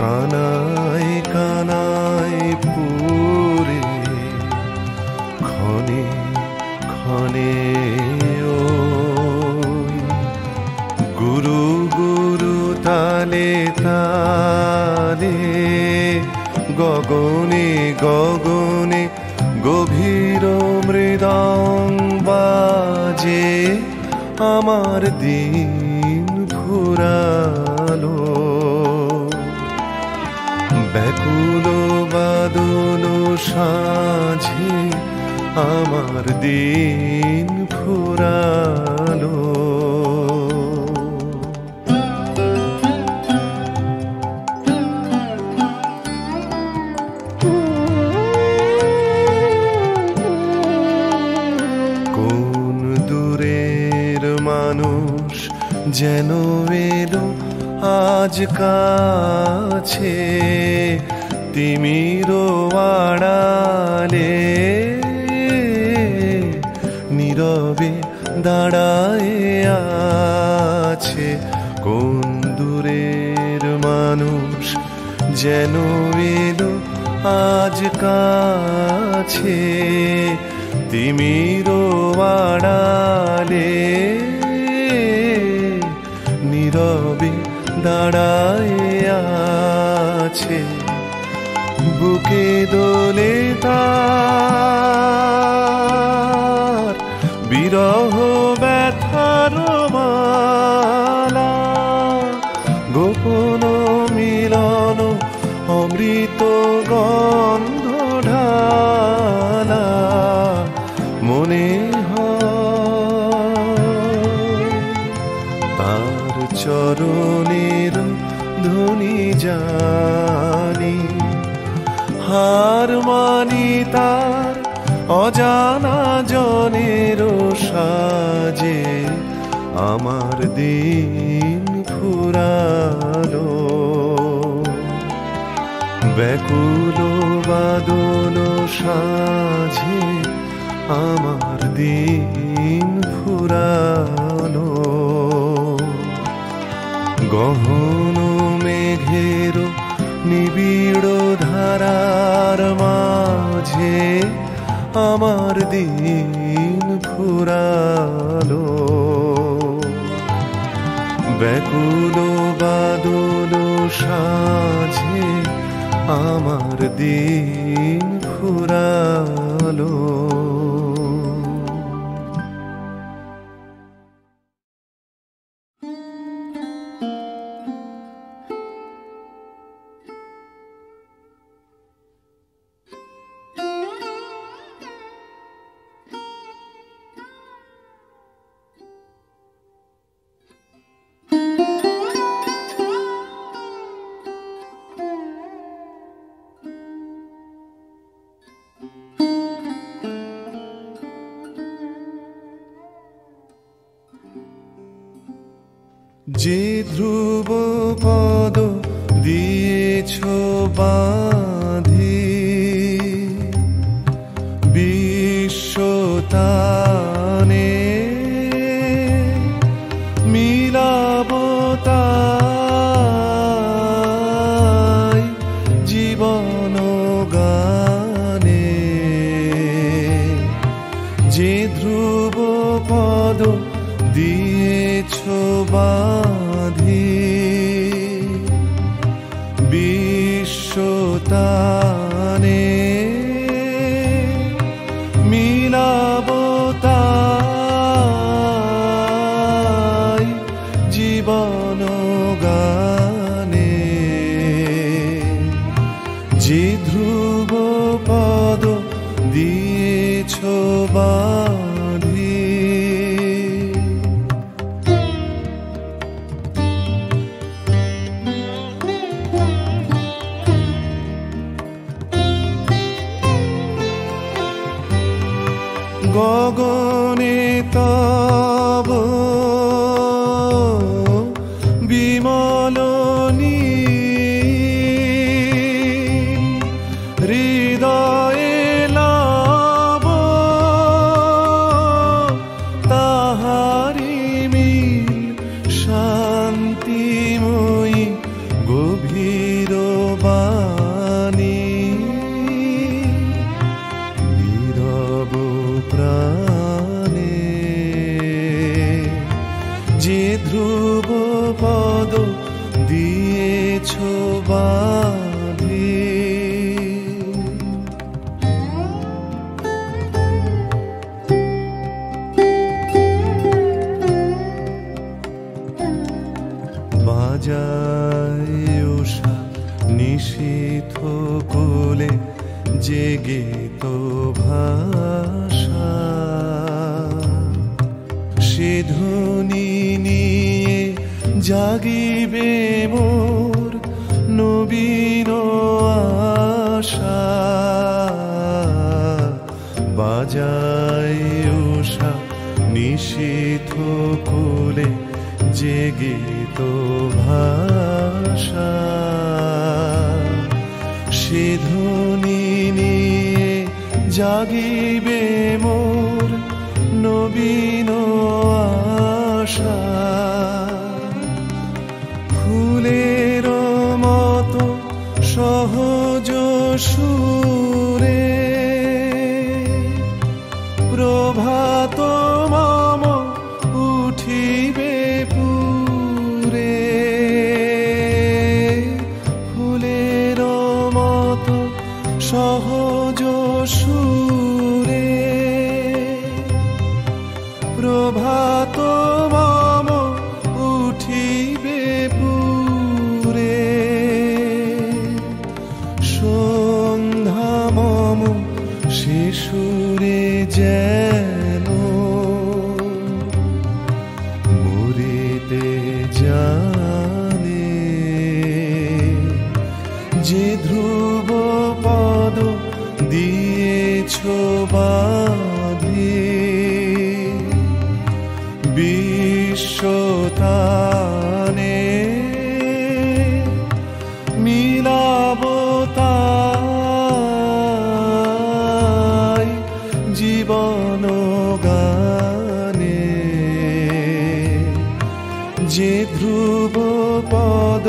কানায় কানায় পুরে ক্ষণে ক্ষণে গুরু গুরু তালে তালে গগনে গগনে গভীর মৃদঙ্গ বাজে আমার দিন ঘুরালো ব্যাকুল বাদল সাঁঝে আমার দিন ঘুরালো যেনো এলো আজ কাছে তিমিরো আড়ালে নীরবে দাঁড়ায় আছে কোন দূরের মানুষ যেনো এলো আজ কাছে তিমিরো আড়ালে নীরবে দাঁড়ায় আছে বুকে দোলে তার বিরহ ব্যথার মালা গোপন মিলন অমৃত গন্ধ ঢালা মনে হয় তার চরণের ধ্বনি জানি হার মানি তার অজানা জনের সাজে আমার দিন ফুরালো ব্যাকুল বাদল সাজে আমার দিন ফুরালো গহন মেঘের নিবিড় ধারার মাঝে আমার দিন ফুরালো ব্যাকুল বাদল সাজে আমার দিন ফুরালো। যে ধ্রুব পদ দিয়েছ বাঁধি বিশ্বতানে মিলাব তাই জীবন গানে যে ধ্রুব পদ দিয়েছ বাঁধি বিশ্বতানে মিলাব তাই জীবন গানে যে ধ্রুব পদ দিয়েছ বাঁধি গগনে তব বিমল নীল হৃদয়ে লাভ তাহারি মিল শান্তিময়ী গভীর বাণী যে ধ্রুব পদ দিয়েছ বাঁধি বাজায় উষা নিশীথ কোলে জেগে তো ভাষা সে ধ্বনি নিয়ে জাগিবে মোর নবীন আশা বাজায় উষা নিশীথ কোলে জেগে তো ভাষা সে ধ্বনি নিয়ে জাগিবে মোর নবীন আশা। ফুলের মতো সহজ সুরে প্রভাত মম উঠিবে পুরে। ফুলের মতো সহজ সুরে প্রভাত মম উঠিবে পুরে। সন্ধ্যা মম শিশুরে যেন মরিতে জানে যে ধ্রুব পদ দিয়েছ বাঁধে। বিশ্বতানে মিলাবতাই জীবন গানে যে ধ্রুব পদ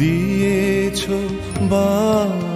দিয়েছ বাঁধে।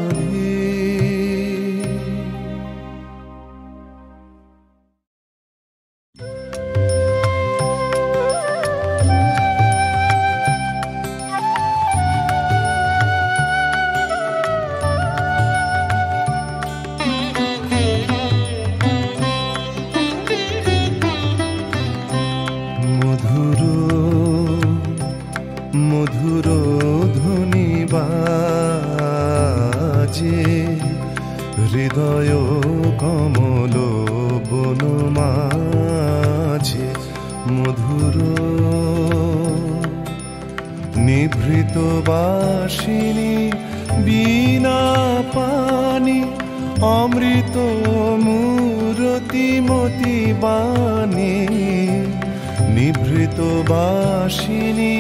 হৃদয় কমল বনমাঝে মধুর নিভৃত বাসিনী বিনা পানি অমৃত মূরতি মতি বাণী। নিভৃত বাসিনী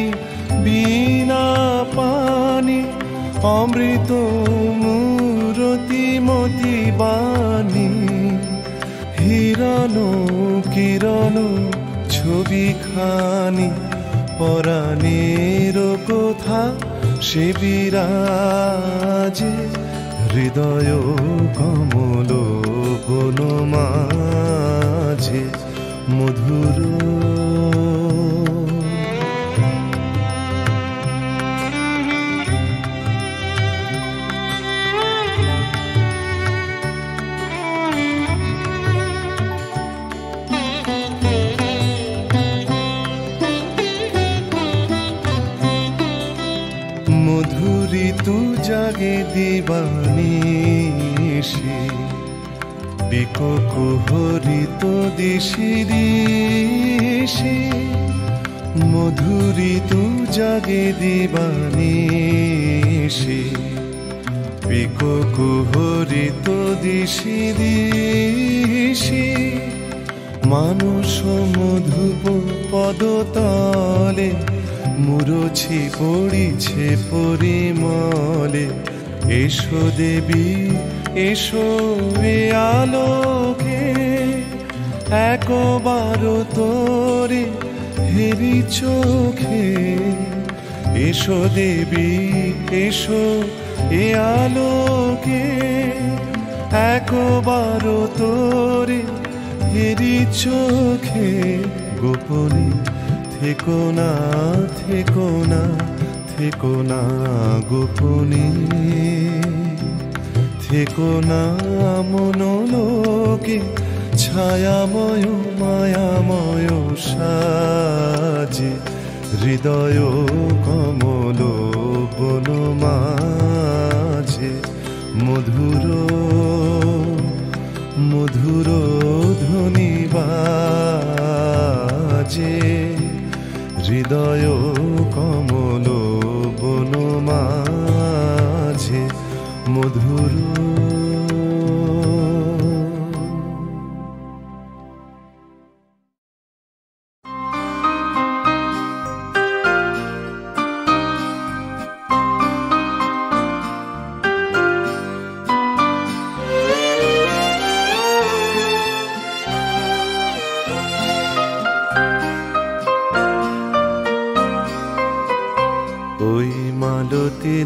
বিনা পানি অমৃত মূরতি মতি বাণী। হিরণ কিরণ ছবি খানি পরাণের কথা সে বিরাজে। হৃদয় কমল বনমাঝে মধুর তু জাগে দিবানিশি বিককুহরিত দিশি দিশি। মধুরি তু জাগে দিবানিশি বিককুহরিত দিশি দিশি। মানুষ মধুব পদতলে মুরছি পড়িছে পরিমলে। এসো দেবী এসো এ আলোকে একবার তোরে হেরি চোখে। এসো দেবী এসো এ আলোকে একবার তোরে হেরি চোখে। গোপনে থেকো না থেকো না থেকো না গোপনে থেকো না মনোলোকে। ছায়াময় মায়াময় সাজে হৃদয় কমল বনমাঝে মধুর মধুর ধ্বনি বাজে। হৃদয় কমল বনমাঝে মধুর।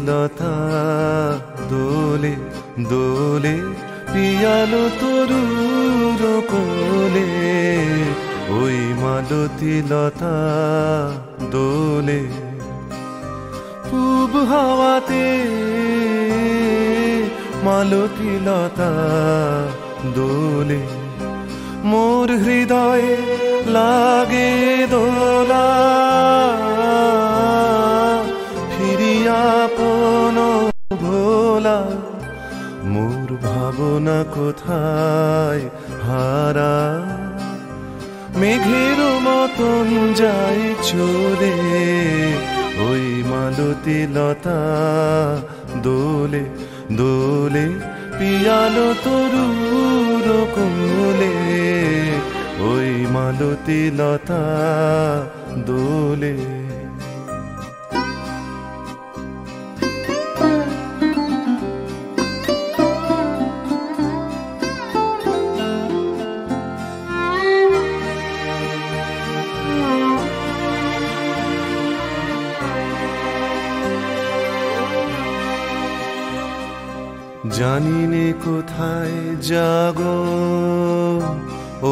লতা দোলে দোলে পিয়ালো তরুর কোলে, ওই মালতী লতা দোলে। পূব হাওয়াতে মালতী লতা দোলে, মোর হৃদয়ে লাগে দোলা। ফিরিয়া পন ভোলা, মোর ভাবনা কোথায় হারা। মেঘের মতন যাই চলে, ওই মালতী লতা দোলে দোলে পিয়ালো তরুর কোলে, ওই মালতী লতা দোলে। জানিনে কোথায় যাগো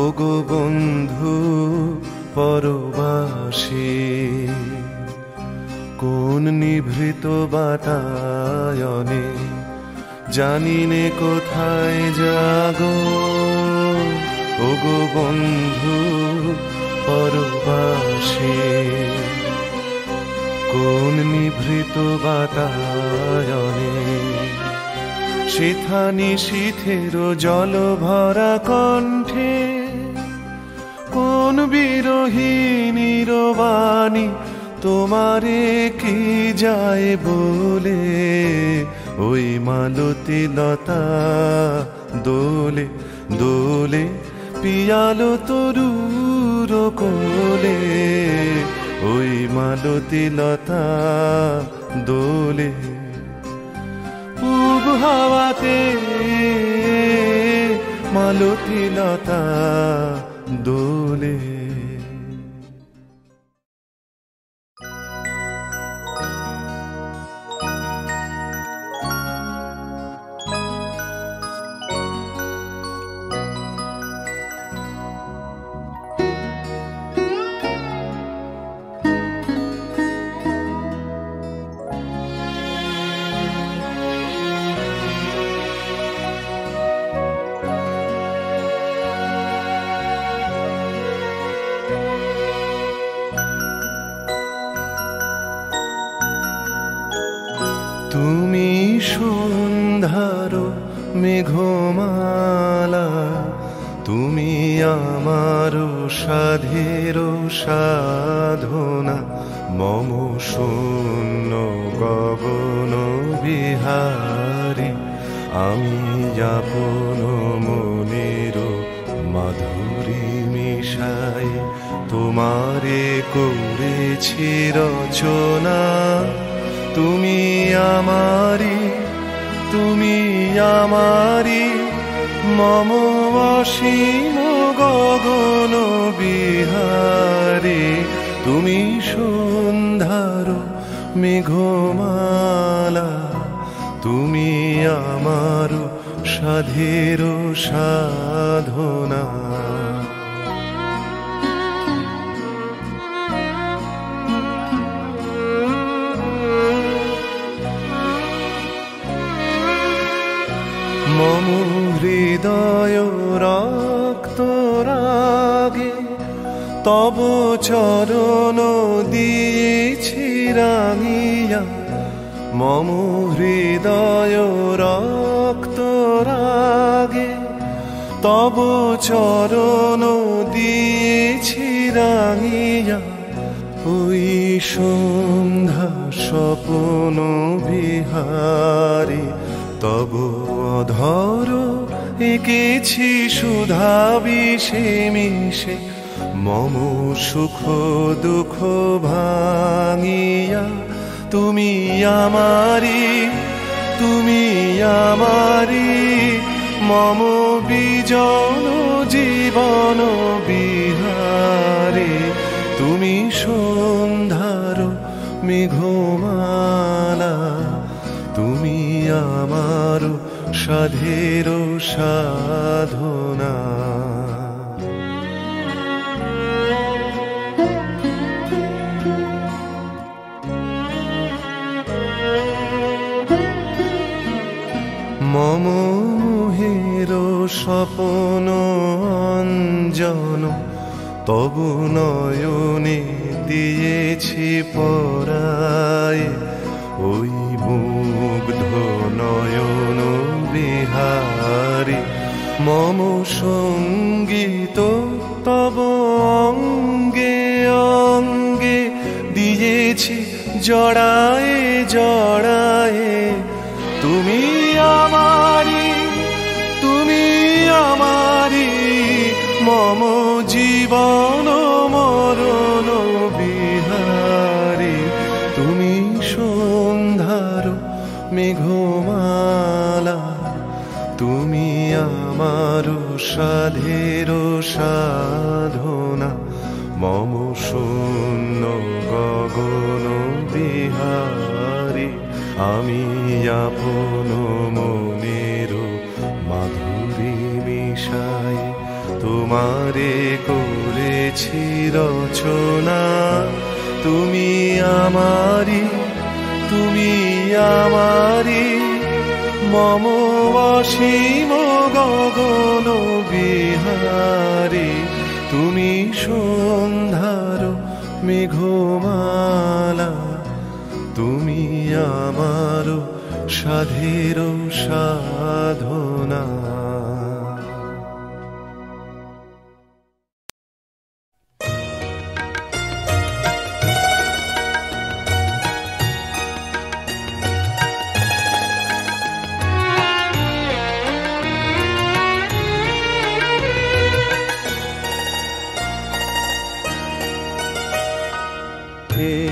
ওগো বন্ধু পরবাসী, কোন নিভৃত বাতায়নে। জানিনে কোথায় যাগো ওগো বন্ধু পরবাসী, কোন নিভৃত বাতায়নে। শিথা নিশীথের জল ভরা কণ্ঠে, কোন বিরহী নীরবাণী তোমারে কি যায় বলে। ওই মালতী লতা দোলে দোলে পিয়ালো তরুর কোলে, ওই মালতী লতা দোলে। পূব হাওয়াতে মালতী লতা দোলে। তুমি সন্ধ্যার মেঘমালা, তুমি আমার সাধের সাধনা। মম শূন্য গগন বিহারী, আমি যাপন মনের মাধুরী মিশাই তোমারে করেছি রচনা। তুমি আমারি তুমি আমারি মম অসীম গগন বিহারী। তুমি সন্ধ্যার মেঘমালা, তুমি আমার সাধের সাধনা। মম হৃদয় রক্ত রাগে তব চরণ দিয়েছি রাঙিয়া। মম হৃদয় রক্ত রাগে তব চরণ দিয়েছি রাঙিয়া। ওই সন্ধ্যা স্বপ্ন বিহারী, তব অধর এঁকেছি সুধা বিষে মিশে। মম সুখ দুঃখ ভাঙিয়া, তুমি আমারি তুমি আমারি মম বিজন জীবন বিহারে। তুমি সন্ধ্যার মেঘমালা, আমারও সাধেরও সাধনা। মম মোহের স্বপন অঞ্জন তবু নয়নে দিয়েছি পরায়, ওই মুগ্ধ নয়ন বিহারী। মম সঙ্গীত তব অঙ্গে অঙ্গে দিয়েছি জড়ায় জড়ায়, তুমি আমারি তুমি আমারি। মম জীবন মরণ বিহারী, তুমি সন্ধ্যার মেঘমালা, তুমি আমার সাধের সাধনা। মম শূন্য গগন বিহারী, আমি আপন মনের মাধুরী মিশাই তোমারে করেছি রচনা। তুমি আমারি তুমি আমারি, মম অসীম গগন বিহারী, তুমি সন্ধ্যার মেঘমালা, তুমি আমার সাধের সাধনা।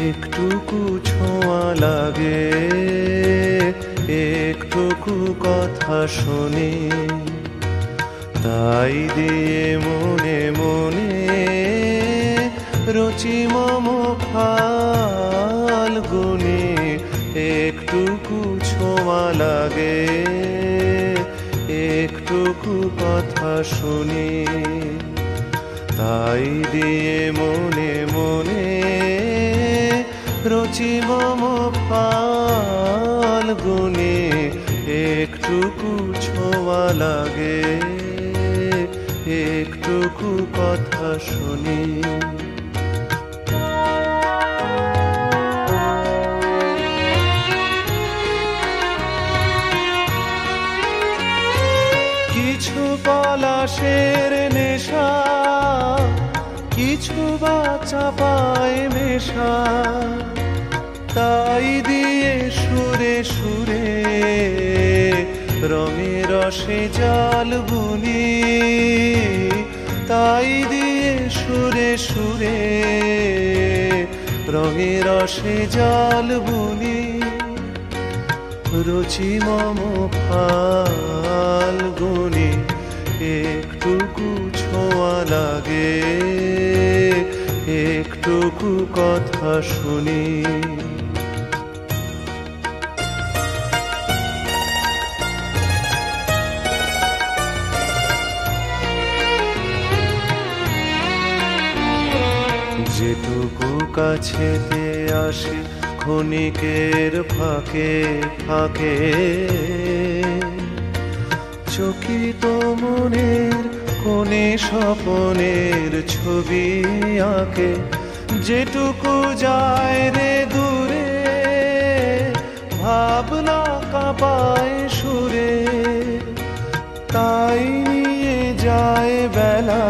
একটুকু ছোঁয়া লাগে, একটুকু কথা শুনি, তাই দিয়ে মনে মনে রচি মম ফাল্গুনি। একটুকু ছোঁয়া লাগে, একটুকু কথা শুনি, তাই দিয়ে মনে মনে রচি মম ফাল্গুনি। একটুকু ছোঁয়া লাগে, একটুকু কথা শুনি, কিছু পলাশের নেশা, কিছু বা চাপায় মেশা, তাই দিয়ে সুরে সুরে রঙে রসে জাল বুনি। তাই দিয়ে সুরে সুরে রঙে রসে জাল বুনি, রচি মম ফাল্গুনি। একটুকু ছোঁয়া লাগে, একটুকু কথা শুনি, যেটুকু কাছেতে আসে ক্ষণিকের ফাঁকে ফাঁকে, চকিত মনের কোণে স্বপনের ছবি আঁকে। যেটুকু যায় রে দূরে, ভাবনা কাঁপায় সুরে, তাই নিয়ে যায় বেলা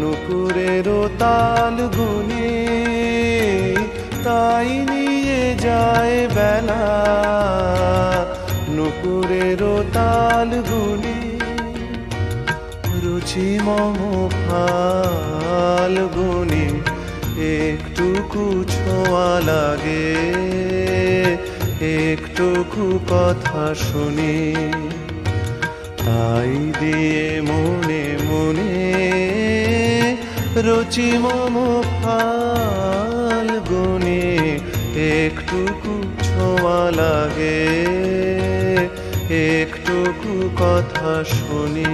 নুপুরেরও তাল গুনে। তাই নিয়ে যায় বেলা নুপুরেরও তাল গুনে, রুচি মম ফাল্গুনি। একটুকু ছোঁয়া লাগে, একটুকু কথা শুনি, তাই দিয়ে মনে মনে রুচি মম ফাল্গুনি। একটুকু ছোঁয়া ছোঁয়া লাগে, একটুকু কথা শুনি।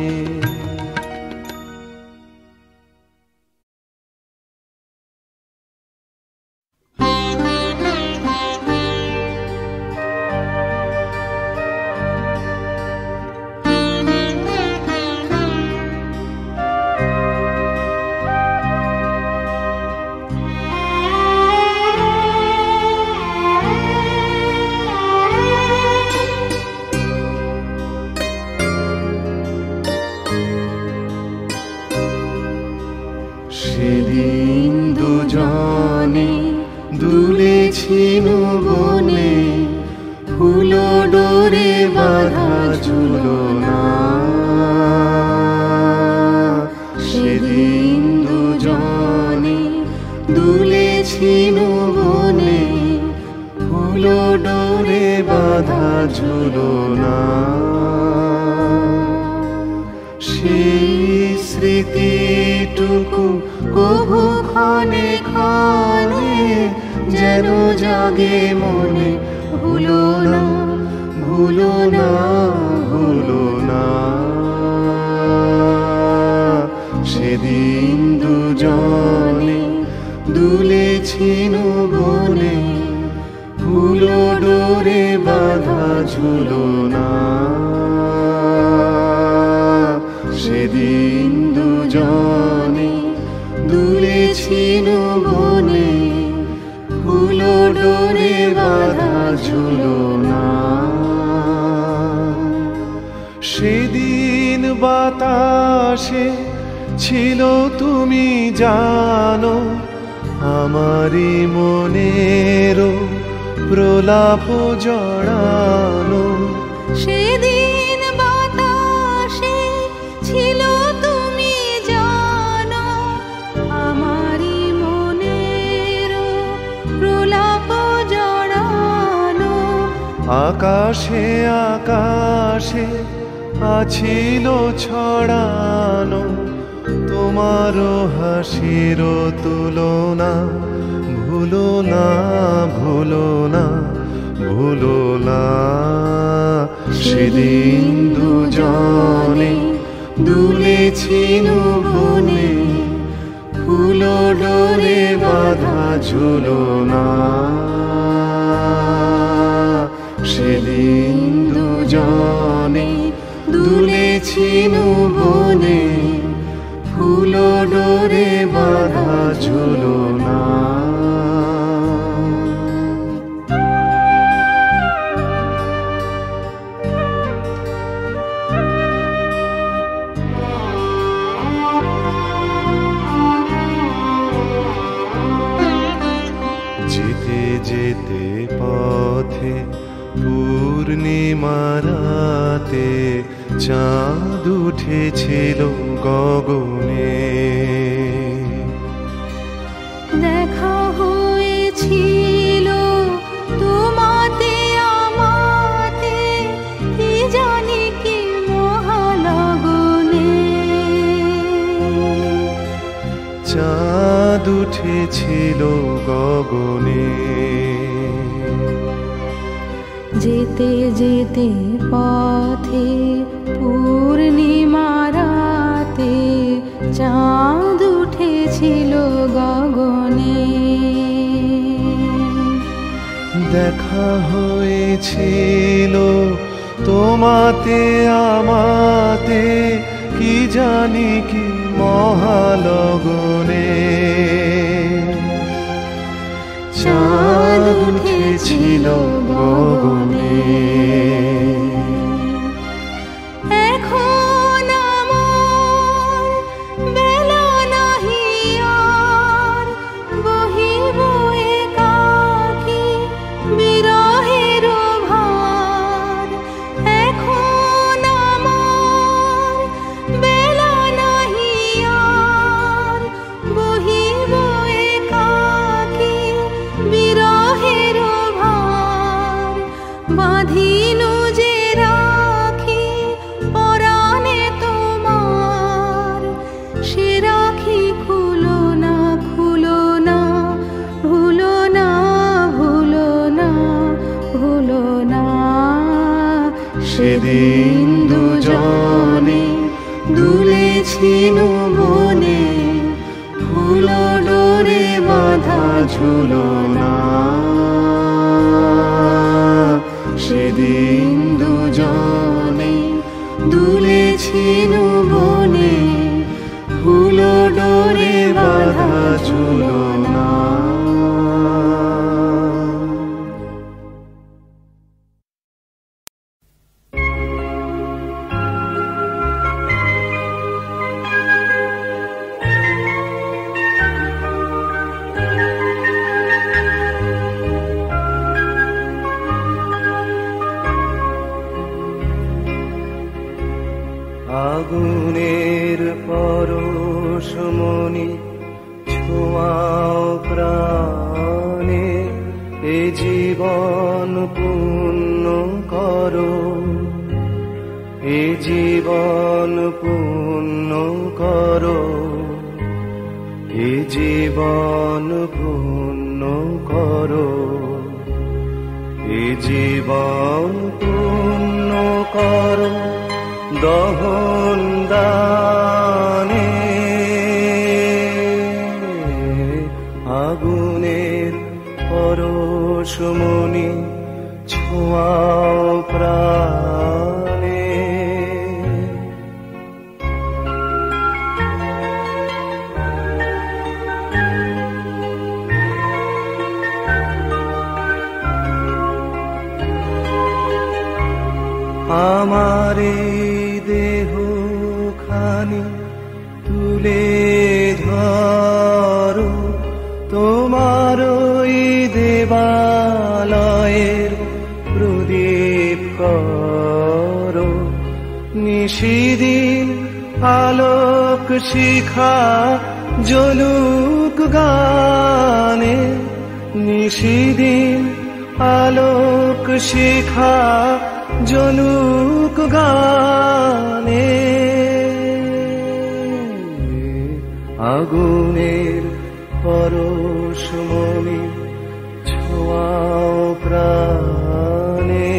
আকাশে আকাশে আছিল ছড়ানো তোমারও হাসির তুলনা, ভুলো না ভুলো না ভুলো না। সেদিন দুজনে দুলেছিল বনে, ফুলো ডোরে বাধা ঝুলো না। সেদিন দুজনে দুলেছিল বনে, ফুলো ডোরে বাধা ঝুলো না। যেতে যেতে পথে পূর্ণিমারাতে চাঁদ উঠেছিল গগনে, দেখা হয়েছিল তোমাতে আমাতে কি জানি কি মহালগনে। চাঁদ উঠেছিল গগনে, যেতে যেতে পথে পূর্ণিমা রাতে চাঁদ উঠেছিল গগনে, দেখা হয়েছিল তোমাতে আমাতে কি জানি কি মহালগনে। চাঁদ উঠেছিল গগনে, এখন আমার বেলা নাহি আর, বহিব একাকী বিরহের ভার। এখন আমার বেলা নাহি আর, বহিব একাকী বিরহের ভার। বিছিনু মনে ভুলো ডোরে বাধা ঝুলো না, সেদিন দুজনে দুলেছিনু বনে ভুলো ডোরে বাধা ঝুলো না। আগুনের পরশ মনে ছোঁয়াও প্রাণে, এ জীবন পূর্ণ করো, এ জীবন পূর্ণ করো, এ জীবন পূর্ণ করো, এ জীবন পূর্ণ করো দহন দানে। আগুনের পরশ মনি ছোঁয়াও প্রাণে, আমারে দেহ খানি তুলে ধরো তোমার ওই দেবালয়ের প্রদীপ করো, নিশিদিন আলোক শিখা জলুক গানে, নিশিদিন আলোক শিখা জলুক গানে। আগুনের পরশ মনি ছোঁয়াও প্রাণে,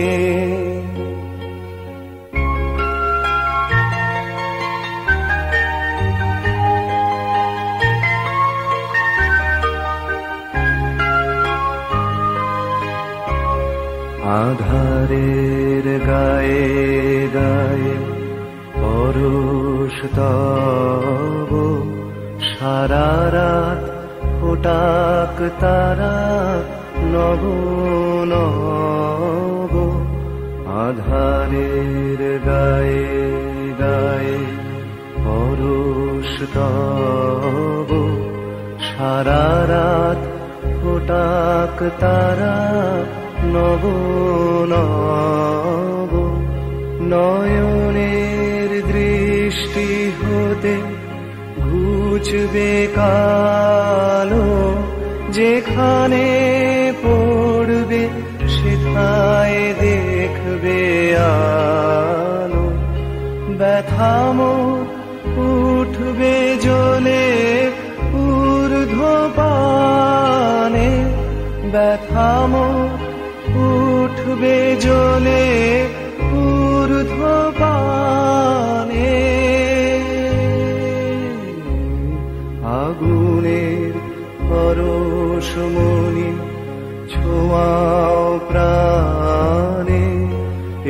আধারের গায়ে গায়ে পরশ তব, সারা রাত ফোটাক তারা নব নব। আধারের গায়ে গায়ে পরশ তব, সারা রাত ফোটাক তারা নব নব। নয়নের দৃষ্টি হতে ঘুচবে কালো, যেখানে পড়বে সেথায় দেখবে আলো। ব্যথামো উঠবে জ্বলে ঊর্ধ্ব পানে, ব্যথামো উঠবে জ্বলে ঊর্ধ্ব পানে। আগুনের পরশ মনি ছোঁয়াও প্রাণে,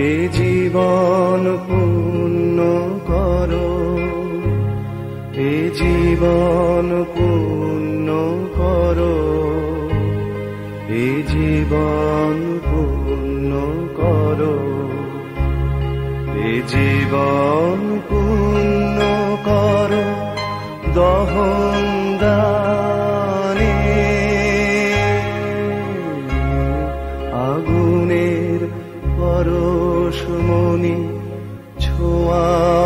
এ জীবন পূর্ণ করো, এ জীবন পূর্ণ করো, এ জীবন পূর্ণ করো, এ জীবন পূর্ণ করো দহন দানে। আগুনের পরশ মনি ছোঁয়া